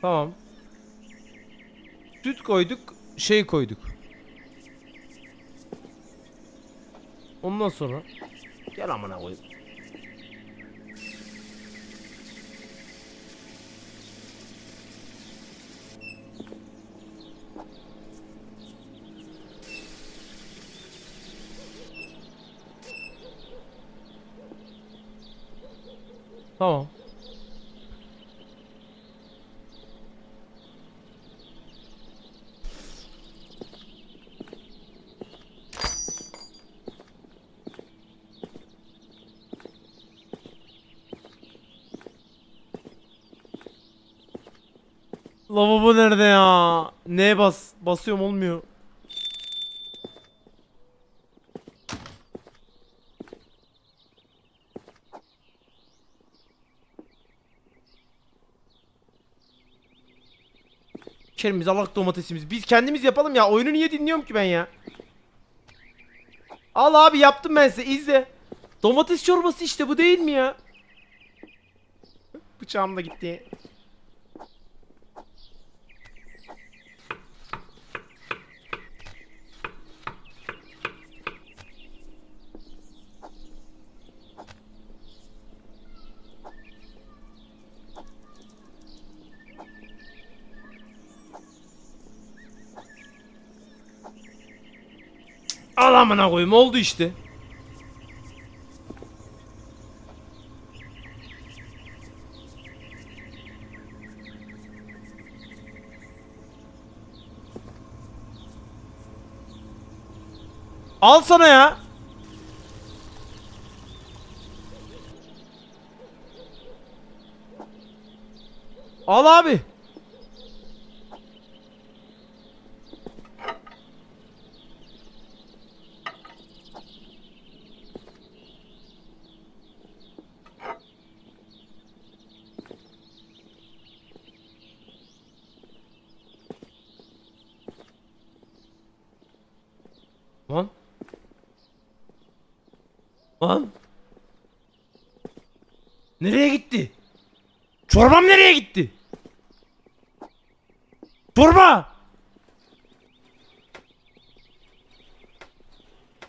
Tamam. Süt koyduk, şey koyduk. Ondan sonra gel amına koyayım. Tamam. Lavabo nerede ya? Neye bas? Basıyorum, olmuyor. Şerimiz, alak domatesimiz. Biz kendimiz yapalım ya. Oyunu niye dinliyorum ki ben ya? Al abi, yaptım ben size. İzle. Domates çorbası işte, bu değil mi ya? Bıçağım da gitti. Al amına koyayım, oldu işte. Al sana ya. Al abi. Lan. Lan. Nereye gitti? Çorbam nereye gitti? Durma!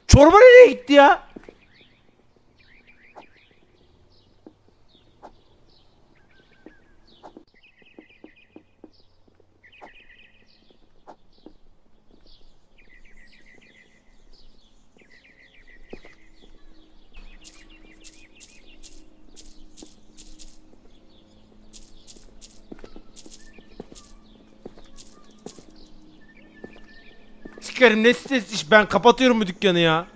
Çorba nereye gitti ya? Ne stres iş, ben kapatıyorum bu dükkanı ya.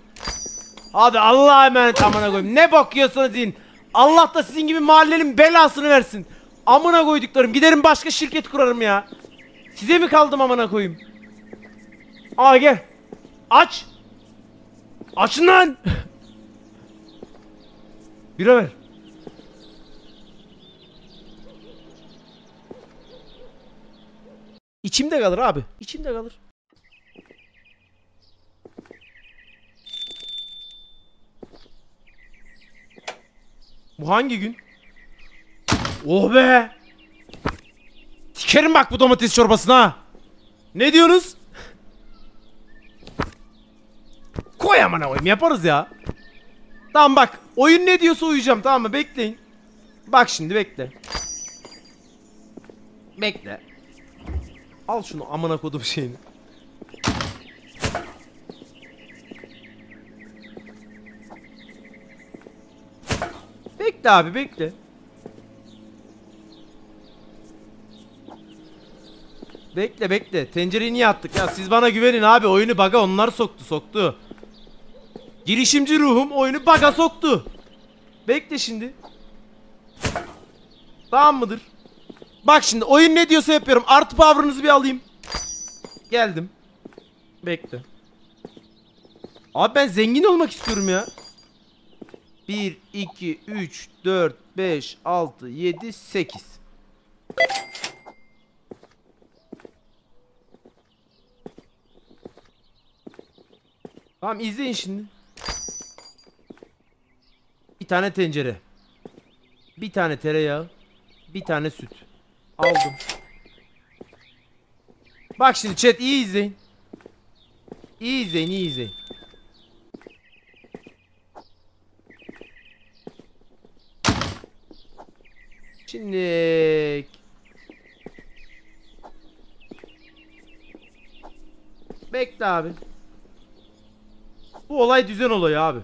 Hadi Allah'a emanet, amına koyayım. Ne bakıyorsanız yiyin. Allah da sizin gibi mahallenin belasını versin. Amına koyduklarım, giderim başka şirket kurarım ya. Size mi kaldım amına koyayım? Aa gel. Aç. Açın lan. Bira ver. İçimde kalır abi. İçimde kalır. Bu hangi gün? Oh be! Sikerim bak bu domates çorbasına ha! Ne diyorsunuz? Koy amına koyayım, yaparız ya. Tamam bak, oyun ne diyorsa uyuyacağım, tamam mı? Bekleyin. Bak şimdi bekle. Bekle. Al şunu amına kodum şeyini. Bekle abi, bekle. Bekle bekle. Tencereyi niye attık ya? Siz bana güvenin abi. Oyunu baga onlar soktu soktu. Girişimci ruhum oyunu baga soktu. Bekle şimdi. Tamam mıdır? Bak şimdi oyun ne diyorsa yapıyorum. Artı power'ınızı bir alayım. Geldim. Bekle. Abi ben zengin olmak istiyorum ya. bir, iki, üç, dört, beş, altı, yedi, sekiz. Tamam izleyin şimdi. Bir tane tencere. Bir tane tereyağı. Bir tane süt. Aldım. Bak şimdi chat, iyi izleyin. İyi izleyin, iyi izleyin. Şimdi bekle abi. Bu olay düzen olayı abi.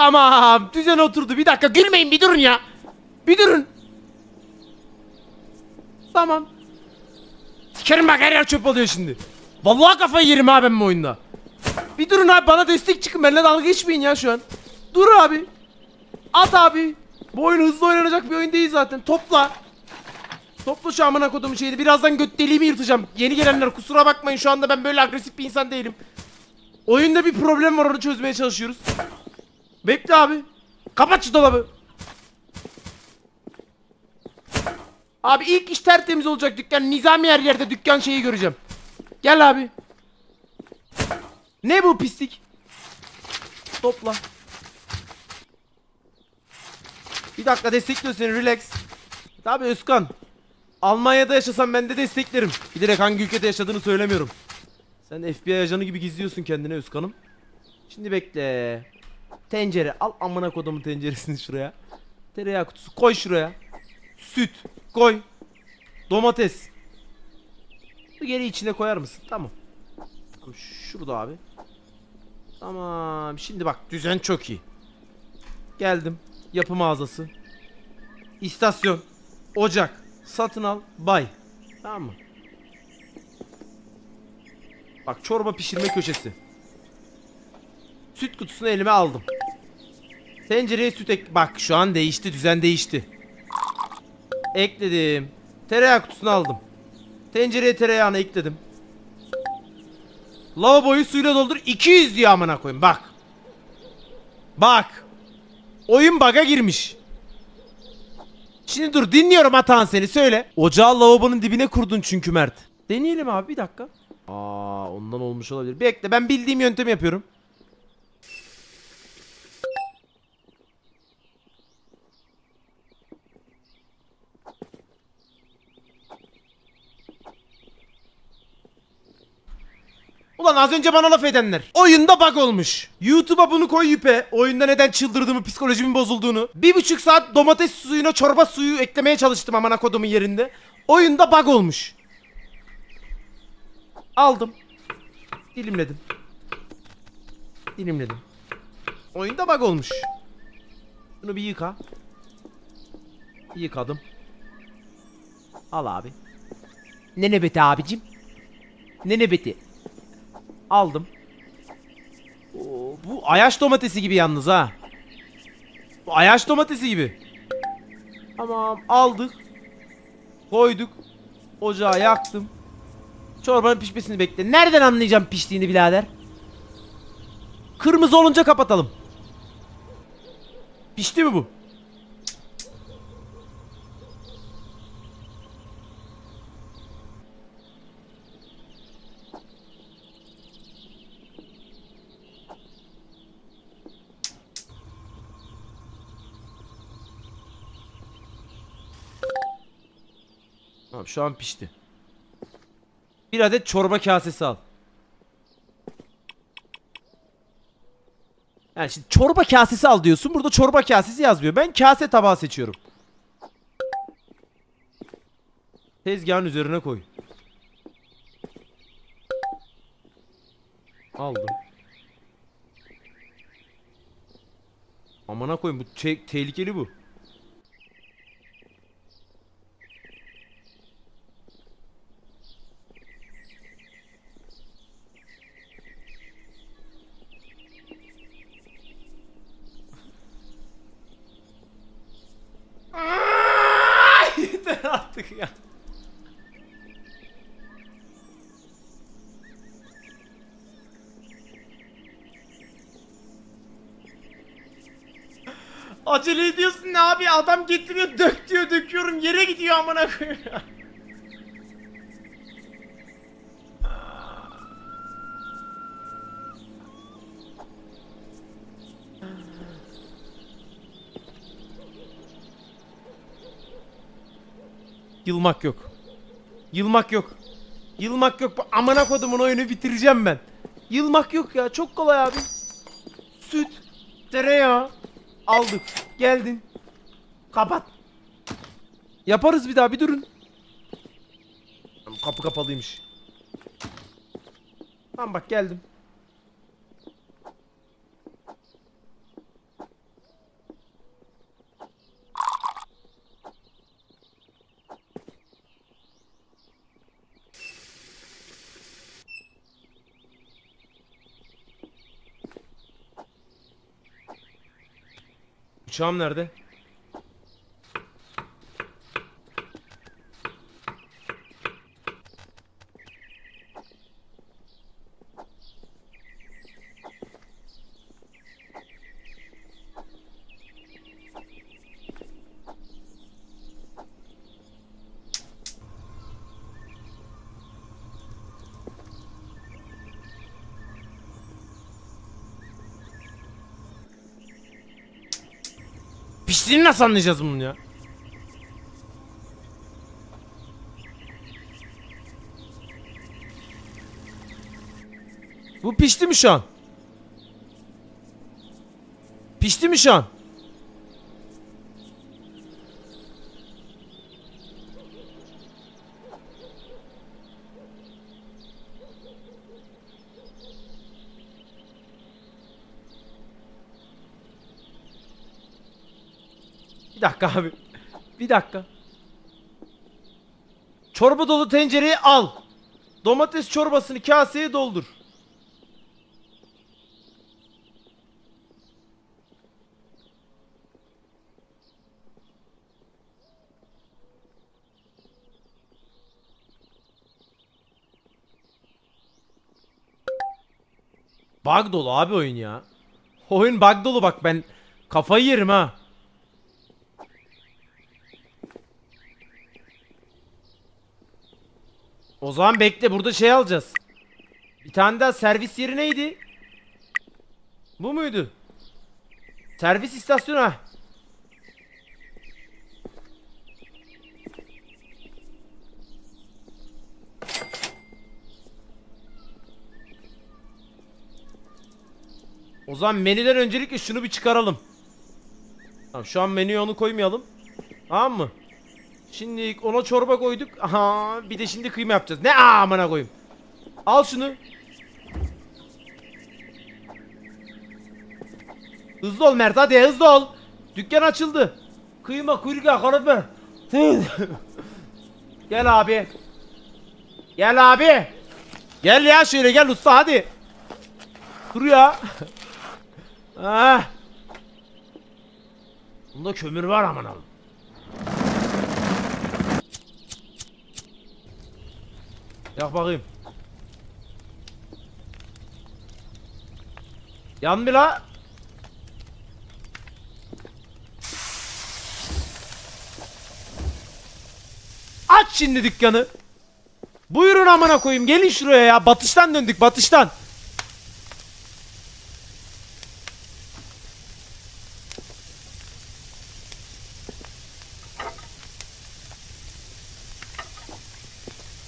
Tamam, düzen oturdu. Bir dakika, gülmeyin, bir durun ya. Bir durun. Tamam. Sikerim bak, her yer çöp oluyor şimdi. Vallahi kafayı yerim ha ben bu oyunda. Bir durun abi, bana destek çıkın. Benimle dalga geçmeyin ya şu an. Dur abi. At abi. Bu oyun hızlı oynanacak bir oyun değil zaten. Topla. Topla şu amına kodumu şeydi. Birazdan göt deliğimi yırtacağım. Yeni gelenler kusura bakmayın, şu anda ben böyle agresif bir insan değilim. Oyunda bir problem var, onu çözmeye çalışıyoruz. Bekle abi. Kapat şu dolabı. Abi ilk iş tertemiz olacak dükkan. Nizami her yerde dükkan şeyi göreceğim. Gel abi. Ne bu pislik? Topla. Bir dakika, destekliyor seni, relax. Tabi Özkan. Almanya'da yaşasam ben de desteklerim. Bilerek hangi ülkede yaşadığını söylemiyorum. Sen F B I ajanı gibi gizliyorsun kendini Özkan'ım. Şimdi bekle. Tencere al, amına kodumun tenceresini şuraya. Tereyağı kutusu koy şuraya. Süt koy. Domates. Bu geri içine koyar mısın? Tamam. Tamam şurada abi. Tamam şimdi bak, düzen çok iyi. Geldim. Yapı mağazası. İstasyon. Ocak. Satın al. Bay. Tamam mı? Bak çorba pişirme köşesi. Süt kutusunu elime aldım. Tencereye süt ek... Bak şu an değişti. Düzen değişti. Ekledim. Tereyağı kutusunu aldım. Tencereye tereyağını ekledim. Lavaboyu suyla doldur. iki yüz diye amına koyayım. Bak. Bak. Oyun bug'a girmiş. Şimdi dur, dinliyorum hatan, seni söyle. Ocağı lavabonun dibine kurdun çünkü Mert. Deneyelim abi, bir dakika. Aa, ondan olmuş olabilir. Bekle, ben bildiğim yöntemi yapıyorum. Ulan az önce bana laf edenler. Oyunda bug olmuş. YouTube'a bunu koy yüpe. Oyunda neden çıldırdığımı, psikolojimin bozulduğunu. Bir buçuk saat domates suyuna çorba suyu eklemeye çalıştım amana kodumun yerinde. Oyunda bug olmuş. Aldım. Dilimledim. Dilimledim. Oyunda bug olmuş. Bunu bir yıka. Yıkadım. Al abi. Ne nebeti abicim? Ne nebeti? Aldım. Oo, bu ayaş domatesi gibi yalnız ha. Bu ayaş domatesi gibi. Tamam, aldık. Koyduk. Ocağı yaktım. Çorbanın pişmesini bekle. Nereden anlayacağım piştiğini birader? Kırmızı olunca kapatalım. Pişti mi bu? Şu an pişti. Bir adet çorba kasesi al. Yani şimdi çorba kasesi al diyorsun. Burada çorba kasesi yazmıyor. Ben kase tabağı seçiyorum. Tezgahın üzerine koy. Aldım. Amana koyun, bu te tehlikeli bu. Acele ediyorsun ne abi, adam getiriyor dök diyor, döküyorum yere gidiyor amına koyayım. Yılmak yok. Yılmak yok. Yılmak yok. Amına kodumun oyunu bitireceğim ben. Yılmak yok ya, çok kolay abi. Süt, tereyağı. Aldık. Geldin. Kapat. Yaparız bir daha, bir durun. Kapı kapalıymış. Tamam bak, geldim. Bıçağım nerede? Piştiğini nasıl anlayacağız bunu ya? Bu pişti mi şu an? Pişti mi şu an? Bir dakika abi. Bir dakika. Çorba dolu tencereyi al. Domates çorbasını kaseye doldur. Bug dolu abi oyun ya. Oyun bug dolu, bak ben kafayı yerim ha. O zaman bekle, burada şey alacağız. Bir tane daha servis yeri neydi? Bu muydu? Servis istasyonu, ha. O zaman menüden öncelikle şunu bir çıkaralım. Tamam, şu an menüye onu koymayalım. Tamam mı? Şimdi ona çorba koyduk. Aha, bir de şimdi kıyma yapacağız. Ne amına koyayım. Al şunu. Hızlı ol Mert, hadi hızlı ol. Dükkan açıldı. Kıyma, kuyrga, karabiber. Gel abi. Gel abi. Gel ya şöyle, gel usta hadi. Dur ya. Ah. Bunda kömür var aman abi. Yak bakayım. Yan mı la? Aç şimdi dükkanı. Buyurun amına koyayım, gelin şuraya ya. Batıştan döndük, batıştan.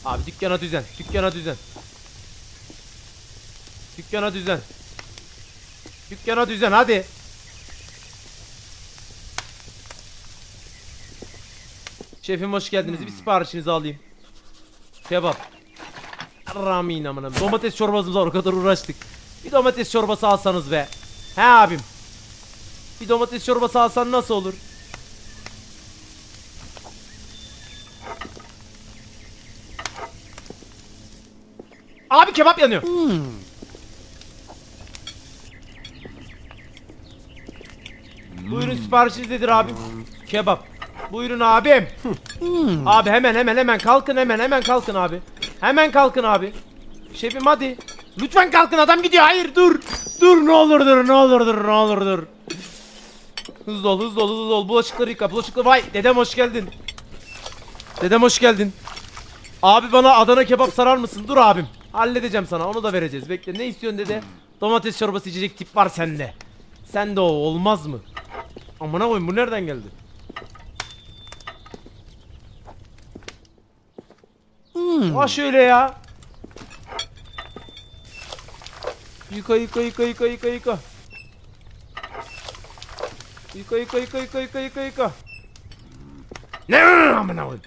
Abi dükkana düzen, dükkana düzen. Dükkana düzen. Dükkana düzen hadi. Şefim hoş geldiniz. Bir siparişinizi alayım. Kebap. Ramin amına. Domates çorbamız var, o kadar uğraştık. Bir domates çorbası alsanız be. He abim. Bir domates çorbası alsan nasıl olur? Abi kebap yanıyor. Hmm. Buyurun siparişiniz nedir abim? Kebap. Buyurun abim. Hmm. Abi hemen hemen hemen kalkın, hemen hemen kalkın abi. Hemen kalkın abi. Şefim hadi. Lütfen kalkın, adam gidiyor. Hayır dur. Dur ne olur dur, ne olur dur, ne olur dur. Hızlı ol, hızlı ol, hızlı ol. Bulaşıkları yıka, bulaşıkları. Vay dedem hoş geldin. Dedem hoş geldin. Abi bana Adana kebap sarar mısın? Dur abim. Halledeceğim sana, onu da vereceğiz. Bekle, ne istiyorsun dede? Domates çorbası içecek tip var sende. Sende o olmaz mı? Amına koyayım, bu nereden geldi? Hmm. Ha şöyle ya. Yıka yıka yıka yıka yıka yıka. Yıka yıka yıka yıka yıka yıka yıka. Ne amına koyayım?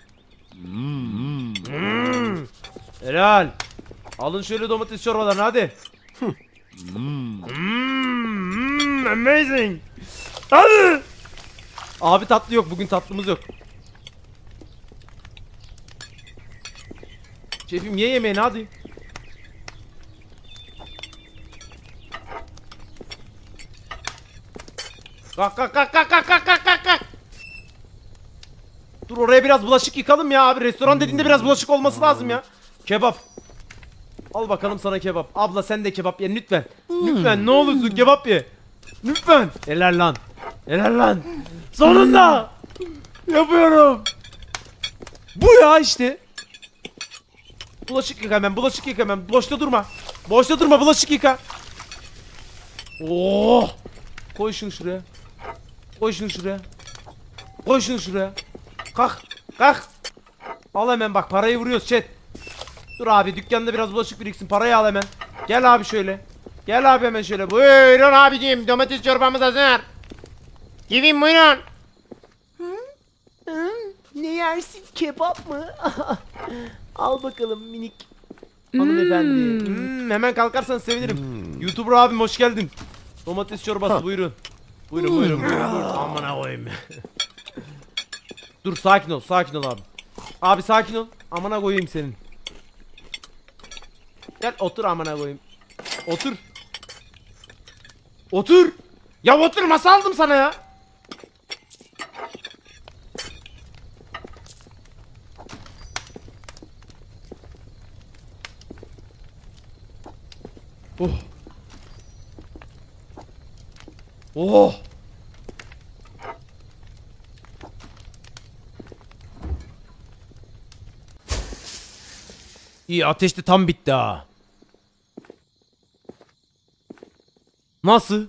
Hmm. Hmm. Helal. Alın şöyle domates çorbalarını hadi. Mmm. Mmm. Amazing. Hadi. Abi tatlı yok. Bugün tatlımız yok. Şefim ye yemeğini hadi. Kalk kalk kalk kalk kalk kalk kalk kalk. Dur oraya biraz bulaşık yıkalım ya abi. Restoran dediğinde biraz bulaşık olması lazım ya. Kebap. Al bakalım sana kebap. Abla sen de kebap ye lütfen. Hmm. Lütfen ne olursun kebap ye. Lütfen. Helal lan. Helal lan. Sonunda. Yapıyorum. Bu ya işte. Bulaşık yıka hemen. Bulaşık yıka hemen. Boşta durma. Boşta durma, bulaşık yıka. Oo. Koy şunu şuraya. Koy şunu şuraya. Koy şunu şuraya. Kalk. Kalk. Al hemen bak, parayı vuruyoruz chat. Dur abi dükkanda biraz bulaşık biriksin, parayı al hemen. Gel abi şöyle. Gel abi hemen şöyle. Buyurun abicim, domates çorbamız hazır. Givin buyurun. Hı? Hı? Ne yersin, kebap mı? Al bakalım minik. Hanımefendi. Hmm. Hmm, hemen kalkarsan sevinirim. Hmm. YouTuber abim hoş geldin. Domates çorbası ha. Buyurun. Buyurun hmm. buyurun. buyurun, buyurun. Amına koyayım. Dur sakin ol, sakin ol abi. Abi sakin ol. Amına koyayım senin. Gel otur amına koyayım. Otur. Otur. Ya otur, masa aldım sana ya. Oh. Oh. İyi, ateş de tam bitti ha. Nasıl?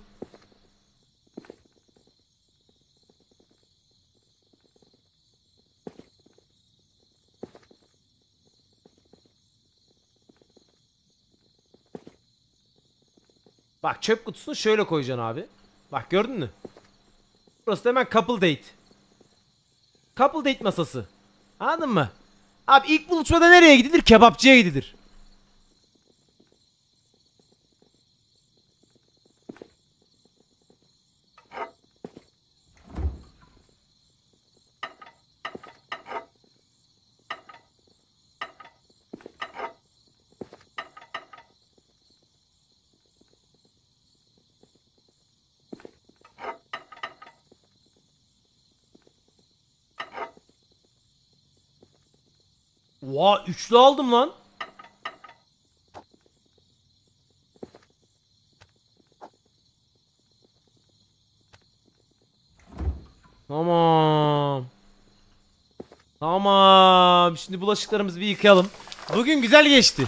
Bak çöp kutusunu şöyle koyacaksın abi. Bak gördün mü? Burası da hemen couple date. Couple date masası. Anladın mı? Abi ilk buluşmada nereye gidilir? Kebapçıya gidilir. Oha, üçlü aldım lan. Tamam. Tamam. Şimdi bulaşıklarımızı bir yıkayalım. Bugün güzel geçti.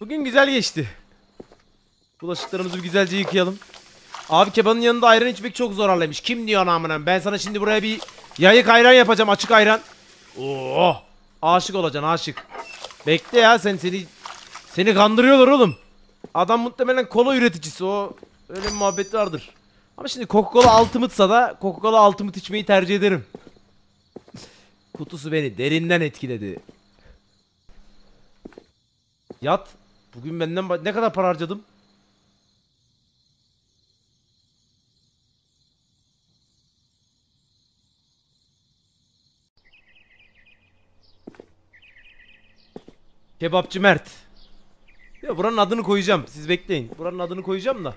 Bugün güzel geçti. Bulaşıklarımızı bir güzelce yıkayalım. Abi kebanın yanında ayran içmek çok zararlıymış. Kim diyor anamına? Ben sana şimdi buraya bir yayık ayran yapacağım. Açık ayran. Oh. Aşık olacaksın, aşık. Bekle ya, sen seni seni kandırıyorlar oğlum. Adam muhtemelen kola üreticisi, o öyle bir muhabbet vardır. Ama şimdi Coca-Cola Ultimate'sa da Coca-Cola Ultimate içmeyi tercih ederim. Kutusu beni derinden etkiledi. Yat. Bugün benden ne kadar para harcadım? Kebapçı Mert. Ya buranın adını koyacağım. Siz bekleyin. Buranın adını koyacağım da.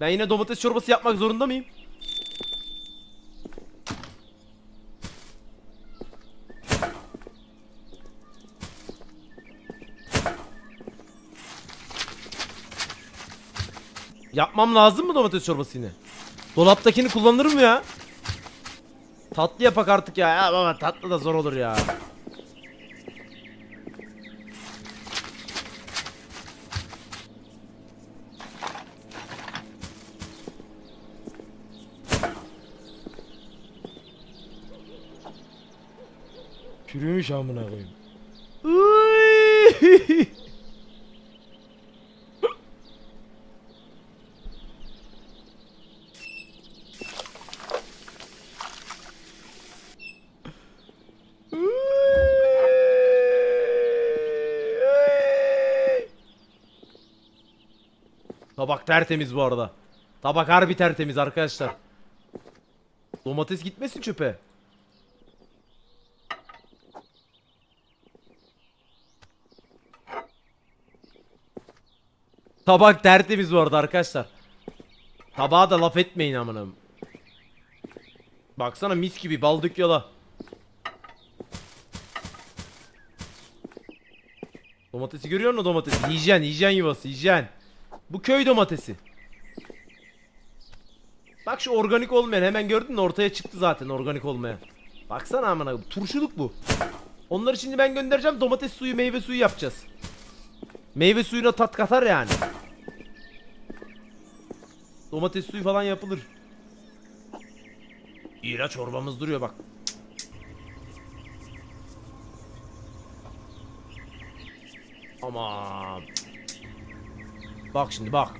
Ben yine domates çorbası yapmak zorunda mıyım? Yapmam lazım mı domates çorbası yine? Dolaptakini kullanır mı ya? Tatlı yapak artık ya. Ya baba, tatlı da zor olur ya. Çürümüş amına koyayım. Tabak tertemiz bu arada. Tabak harbi tertemiz arkadaşlar. Domates gitmesin çöpe. Tabak tertemiz bu arada arkadaşlar. Tabağa da laf etmeyin amınım. Baksana mis gibi bal dök yola. Domatesi görüyor musun domatesi? Hijyen, hijyen yuvası, hijyen. Bu köy domatesi. Bak şu organik olmayan, hemen gördün mü, ortaya çıktı zaten organik olmayan. Baksana amına, turşuluk bu. Onları şimdi ben göndereceğim, domates suyu, meyve suyu yapacağız. Meyve suyuna tat katar yani. Domates suyu falan yapılır. İğrenç çorbamız duruyor bak. Aman. Bak şimdi bak.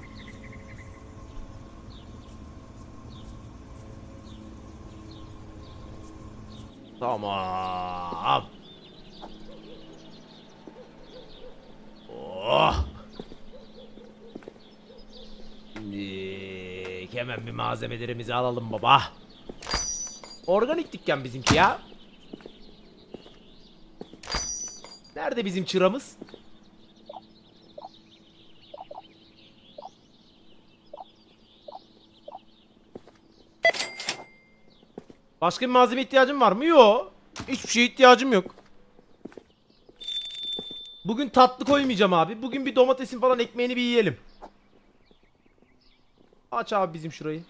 Tamam. Oh. Şimdi hemen bir malzemelerimizi alalım baba. Organik dükkan bizimki ya. Nerede bizim çıramız? Başka bir malzeme ihtiyacım var mı? Yok. Hiçbir şeye ihtiyacım yok. Bugün tatlı koymayacağım abi. Bugün bir domatesin falan ekmeğini bir yiyelim. Aç abi bizim şurayı.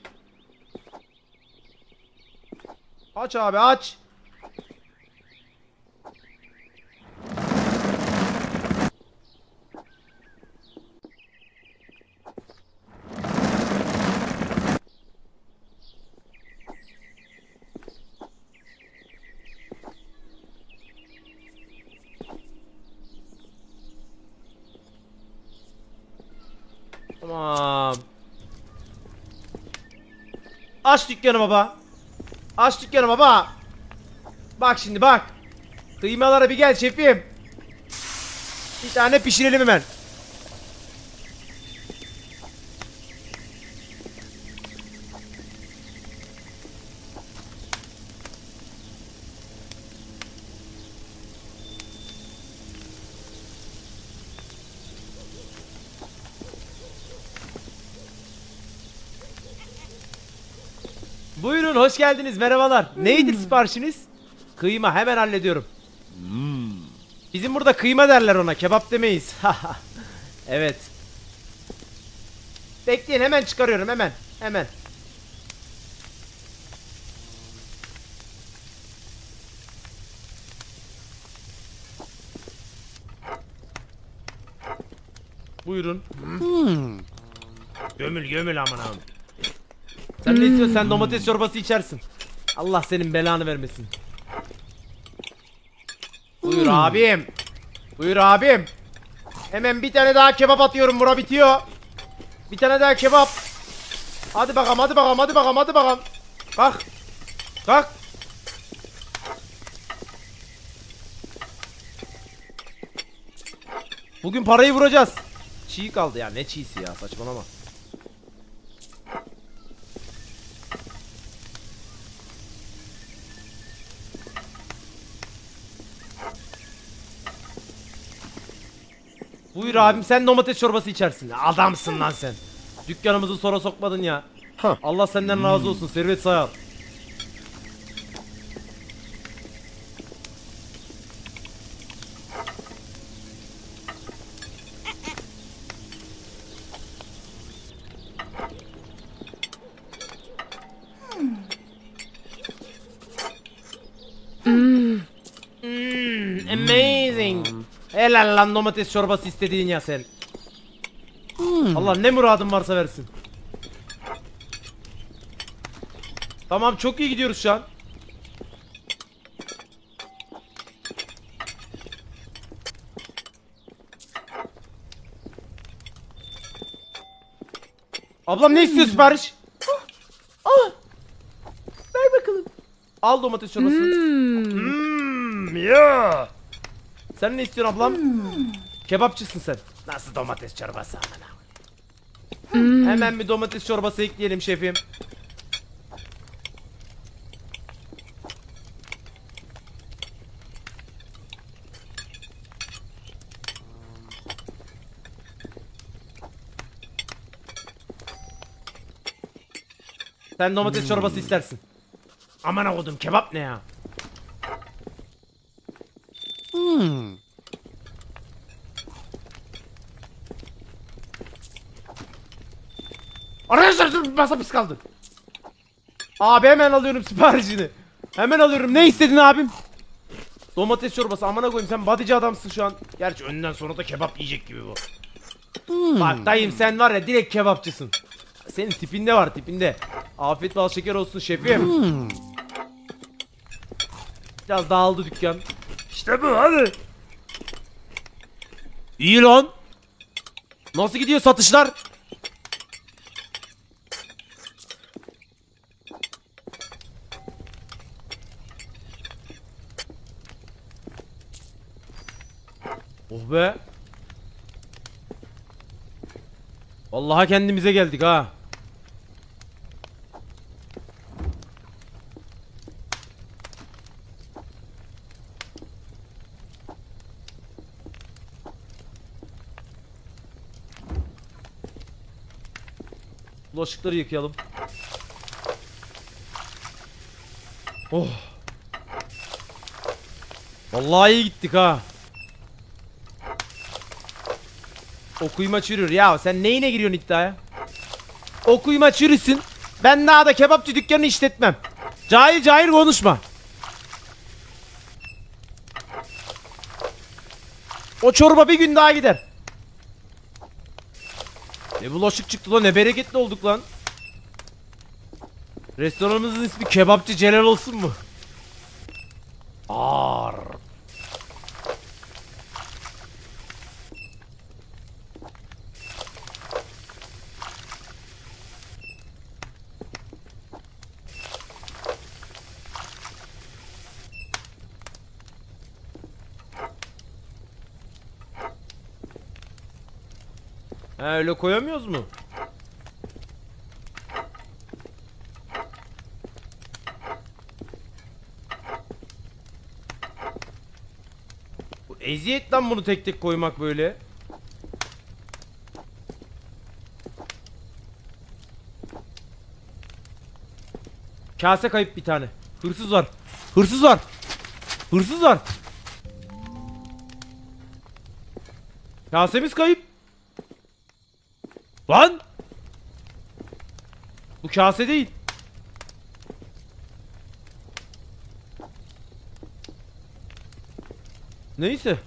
Aç abi aç. Tamam. Aç dükkanı baba. Aç dükkanı baba. Bak şimdi bak. Kıymalara bir gel şefim. Bir tane pişirelim hemen. Buyurun hoş geldiniz, merhabalar. Hmm. Neydi siparişiniz? Kıyma, hemen hallediyorum. Hmm. Bizim burada kıyma derler ona, kebap demeyiz. Evet. Bekleyin, hemen çıkarıyorum, hemen hemen. Buyurun. Hmm. Gömül gömül aman abi. Sen ne istiyorsun? Sen domates çorbası içersin. Allah senin belanı vermesin. Buyur abim. Buyur abim. Hemen bir tane daha kebap atıyorum. Bura bitiyor. Bir tane daha kebap. Hadi bakalım, hadi bakalım, hadi bakalım, hadi bakalım. Bak. Bak. Bugün parayı vuracağız. Çiğ kaldı ya. Ne çiğsi ya? Saçmalama. Buyur abim, sen domates çorbası içersin. Adamsın lan sen. Dükkanımızı sonra sokmadın ya. Heh. Allah senden razı olsun. Servet Sayal. Helal lan, domates çorbası istediğin ya sen. Hmm. Allah ne muradın varsa versin. Tamam, çok iyi gidiyoruz şu an. Ablam ne istiyor sipariş? Aa, aa. Ver bakalım. Al domates çorbasını. Hmm. Ya. Sen ne istiyorsun ablam? Hmm. Kebapçısın sen. Nasıl domates çorbası? Hmm. Hemen bir domates çorbası ekleyelim şefim. Sen domates hmm. çorbası istersin. Aman oğlum, kebap ne ya? Hmm. Arkadaşlar dur, masa pis kaldı. Abi hemen alıyorum siparişini. Hemen alıyorum. Ne istedin abim? Domates çorbası. Amına koyayım, sen badici adamsın şu an. Gerçi önden sonra da kebap yiyecek gibi bu. Hmm. Bak dayım, sen var ya direkt kebapçısın. Senin tipinde var, tipinde. Afiyet bal şeker olsun şefim. Hmm. Biraz dağıldı dükkan. İşte bu abi. İyi lan. Nasıl gidiyor satışlar? Oh be. Vallahi kendimize geldik ha. Bulaşıkları yıkayalım. Oh. Vallahi iyi gittik ha. O kuyma çürür. Ya sen neyine giriyorsun iddiaya? O kuyma çürüsün. Ben daha da kebapçı dükkanını işletmem. Cahil cahil konuşma. O çorba bir gün daha gider. Ne bulaşık çıktı lan, ne bereketli olduk lan. Restoranımızın ismi Kebapçı Celal olsun mu? Ar. He, öyle koyamıyoruz mu? Bu eziyet lan bunu tek tek koymak böyle. Kase kayıp bir tane. Hırsız var. Hırsız var. Hırsız var. Kasemiz kayıp. Lan! Bu kase değil. Neyse.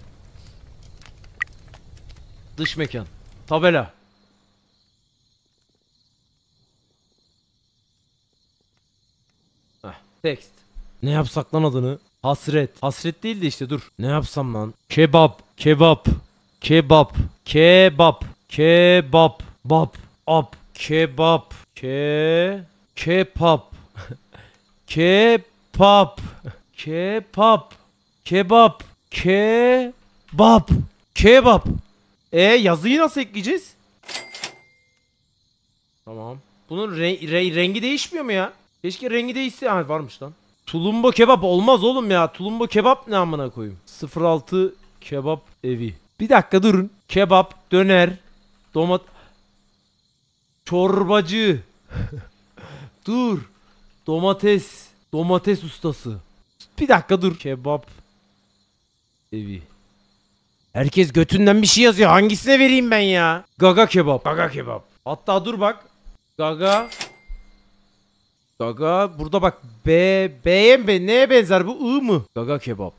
Dış mekan. Tabela. Text. Ne yapsak lan adını? Hasret. Hasret değil de işte dur. Ne yapsam lan? Kebap. Kebap. Kebap. Kebap. Kebap. Bap. Ap. Kebap. Ke. Kebap. Kebap. Kebap. Kebap. Kebap. Kebap. E yazıyı nasıl ekleyeceğiz? Tamam. Bunun re re rengi değişmiyor mu ya? Keşke rengi değişse. Ha varmış lan. Tulumba kebap olmaz oğlum ya. Tulumba kebap ne amına koyayım? sıfır altı kebap evi. Bir dakika durun. Kebap, döner, domat... Çorbacı. Dur. Domates. Domates ustası. Bir dakika dur. Kebap evi. Herkes götünden bir şey yazıyor. Hangisine vereyim ben ya? Gaga kebap. Gaga kebap. Hatta dur bak. Gaga... Gaga burada bak B B'ye mi neye benzer bu I mı? Gaga kebap.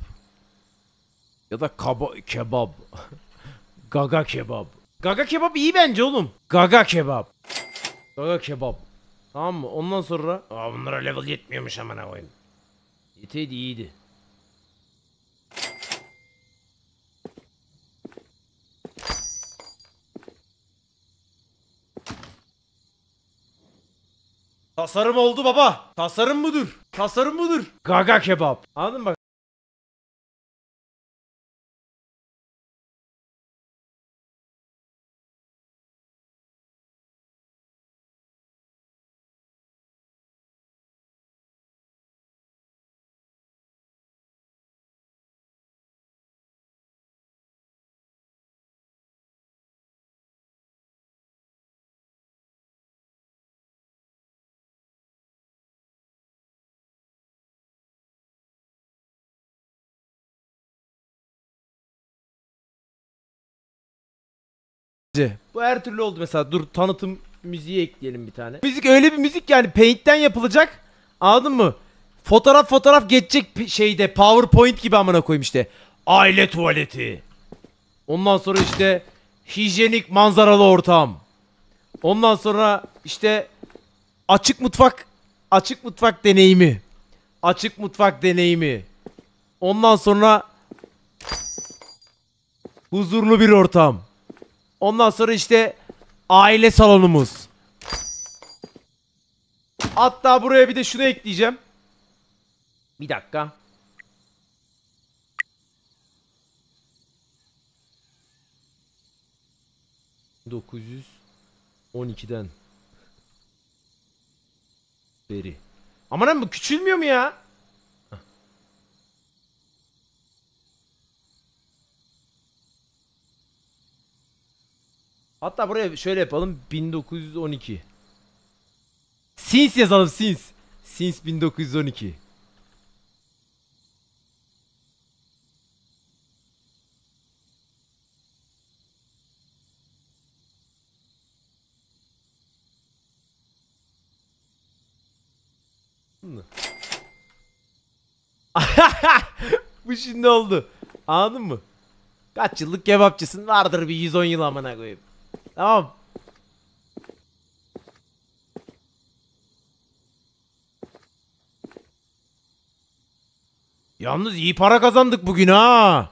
Ya da kaba kebap. Gaga kebap. Gaga kebap iyi bence oğlum. Gaga kebap. Gaga kebap. Tamam mı? Ondan sonra aa bunlara level yetmiyormuş amına koyayım. Yeteydi iyiydi. Tasarım oldu baba. Tasarım budur. Tasarım budur. Gaga kebap. Anladın mı bak? Bu her türlü oldu mesela. Dur tanıtım müziği ekleyelim bir tane. Müzik öyle bir müzik yani Paint'ten yapılacak. Anladın mı? Fotoğraf fotoğraf geçecek şeyde PowerPoint gibi amına koyayım işte. Aile tuvaleti. Ondan sonra işte hijyenik manzaralı ortam. Ondan sonra işte açık mutfak, açık mutfak deneyimi. Açık mutfak deneyimi. Ondan sonra huzurlu bir ortam. Ondan sonra işte aile salonumuz. Hatta buraya bir de şunu ekleyeceğim. Bir dakika. dokuz yüz on iki'den beri. Aman abi bu küçülmüyor mu ya? Hatta buraya şöyle yapalım. bin dokuz yüz on iki. Since yazalım. Since. Since bin dokuz yüz on iki. Bu şimdi oldu. Anladın mı? Kaç yıllık kebapçısın? Vardır bir yüz on yıl amına koyayım. Tamam. Yalnız iyi para kazandık bugün ha.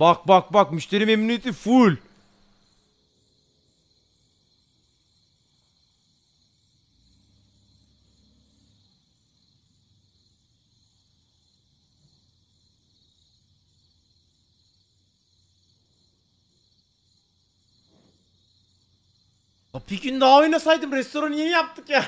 Bak bak bak müşteri memnuniyeti full. Bir gün daha oynasaydım, restoranı yeni yaptık ya.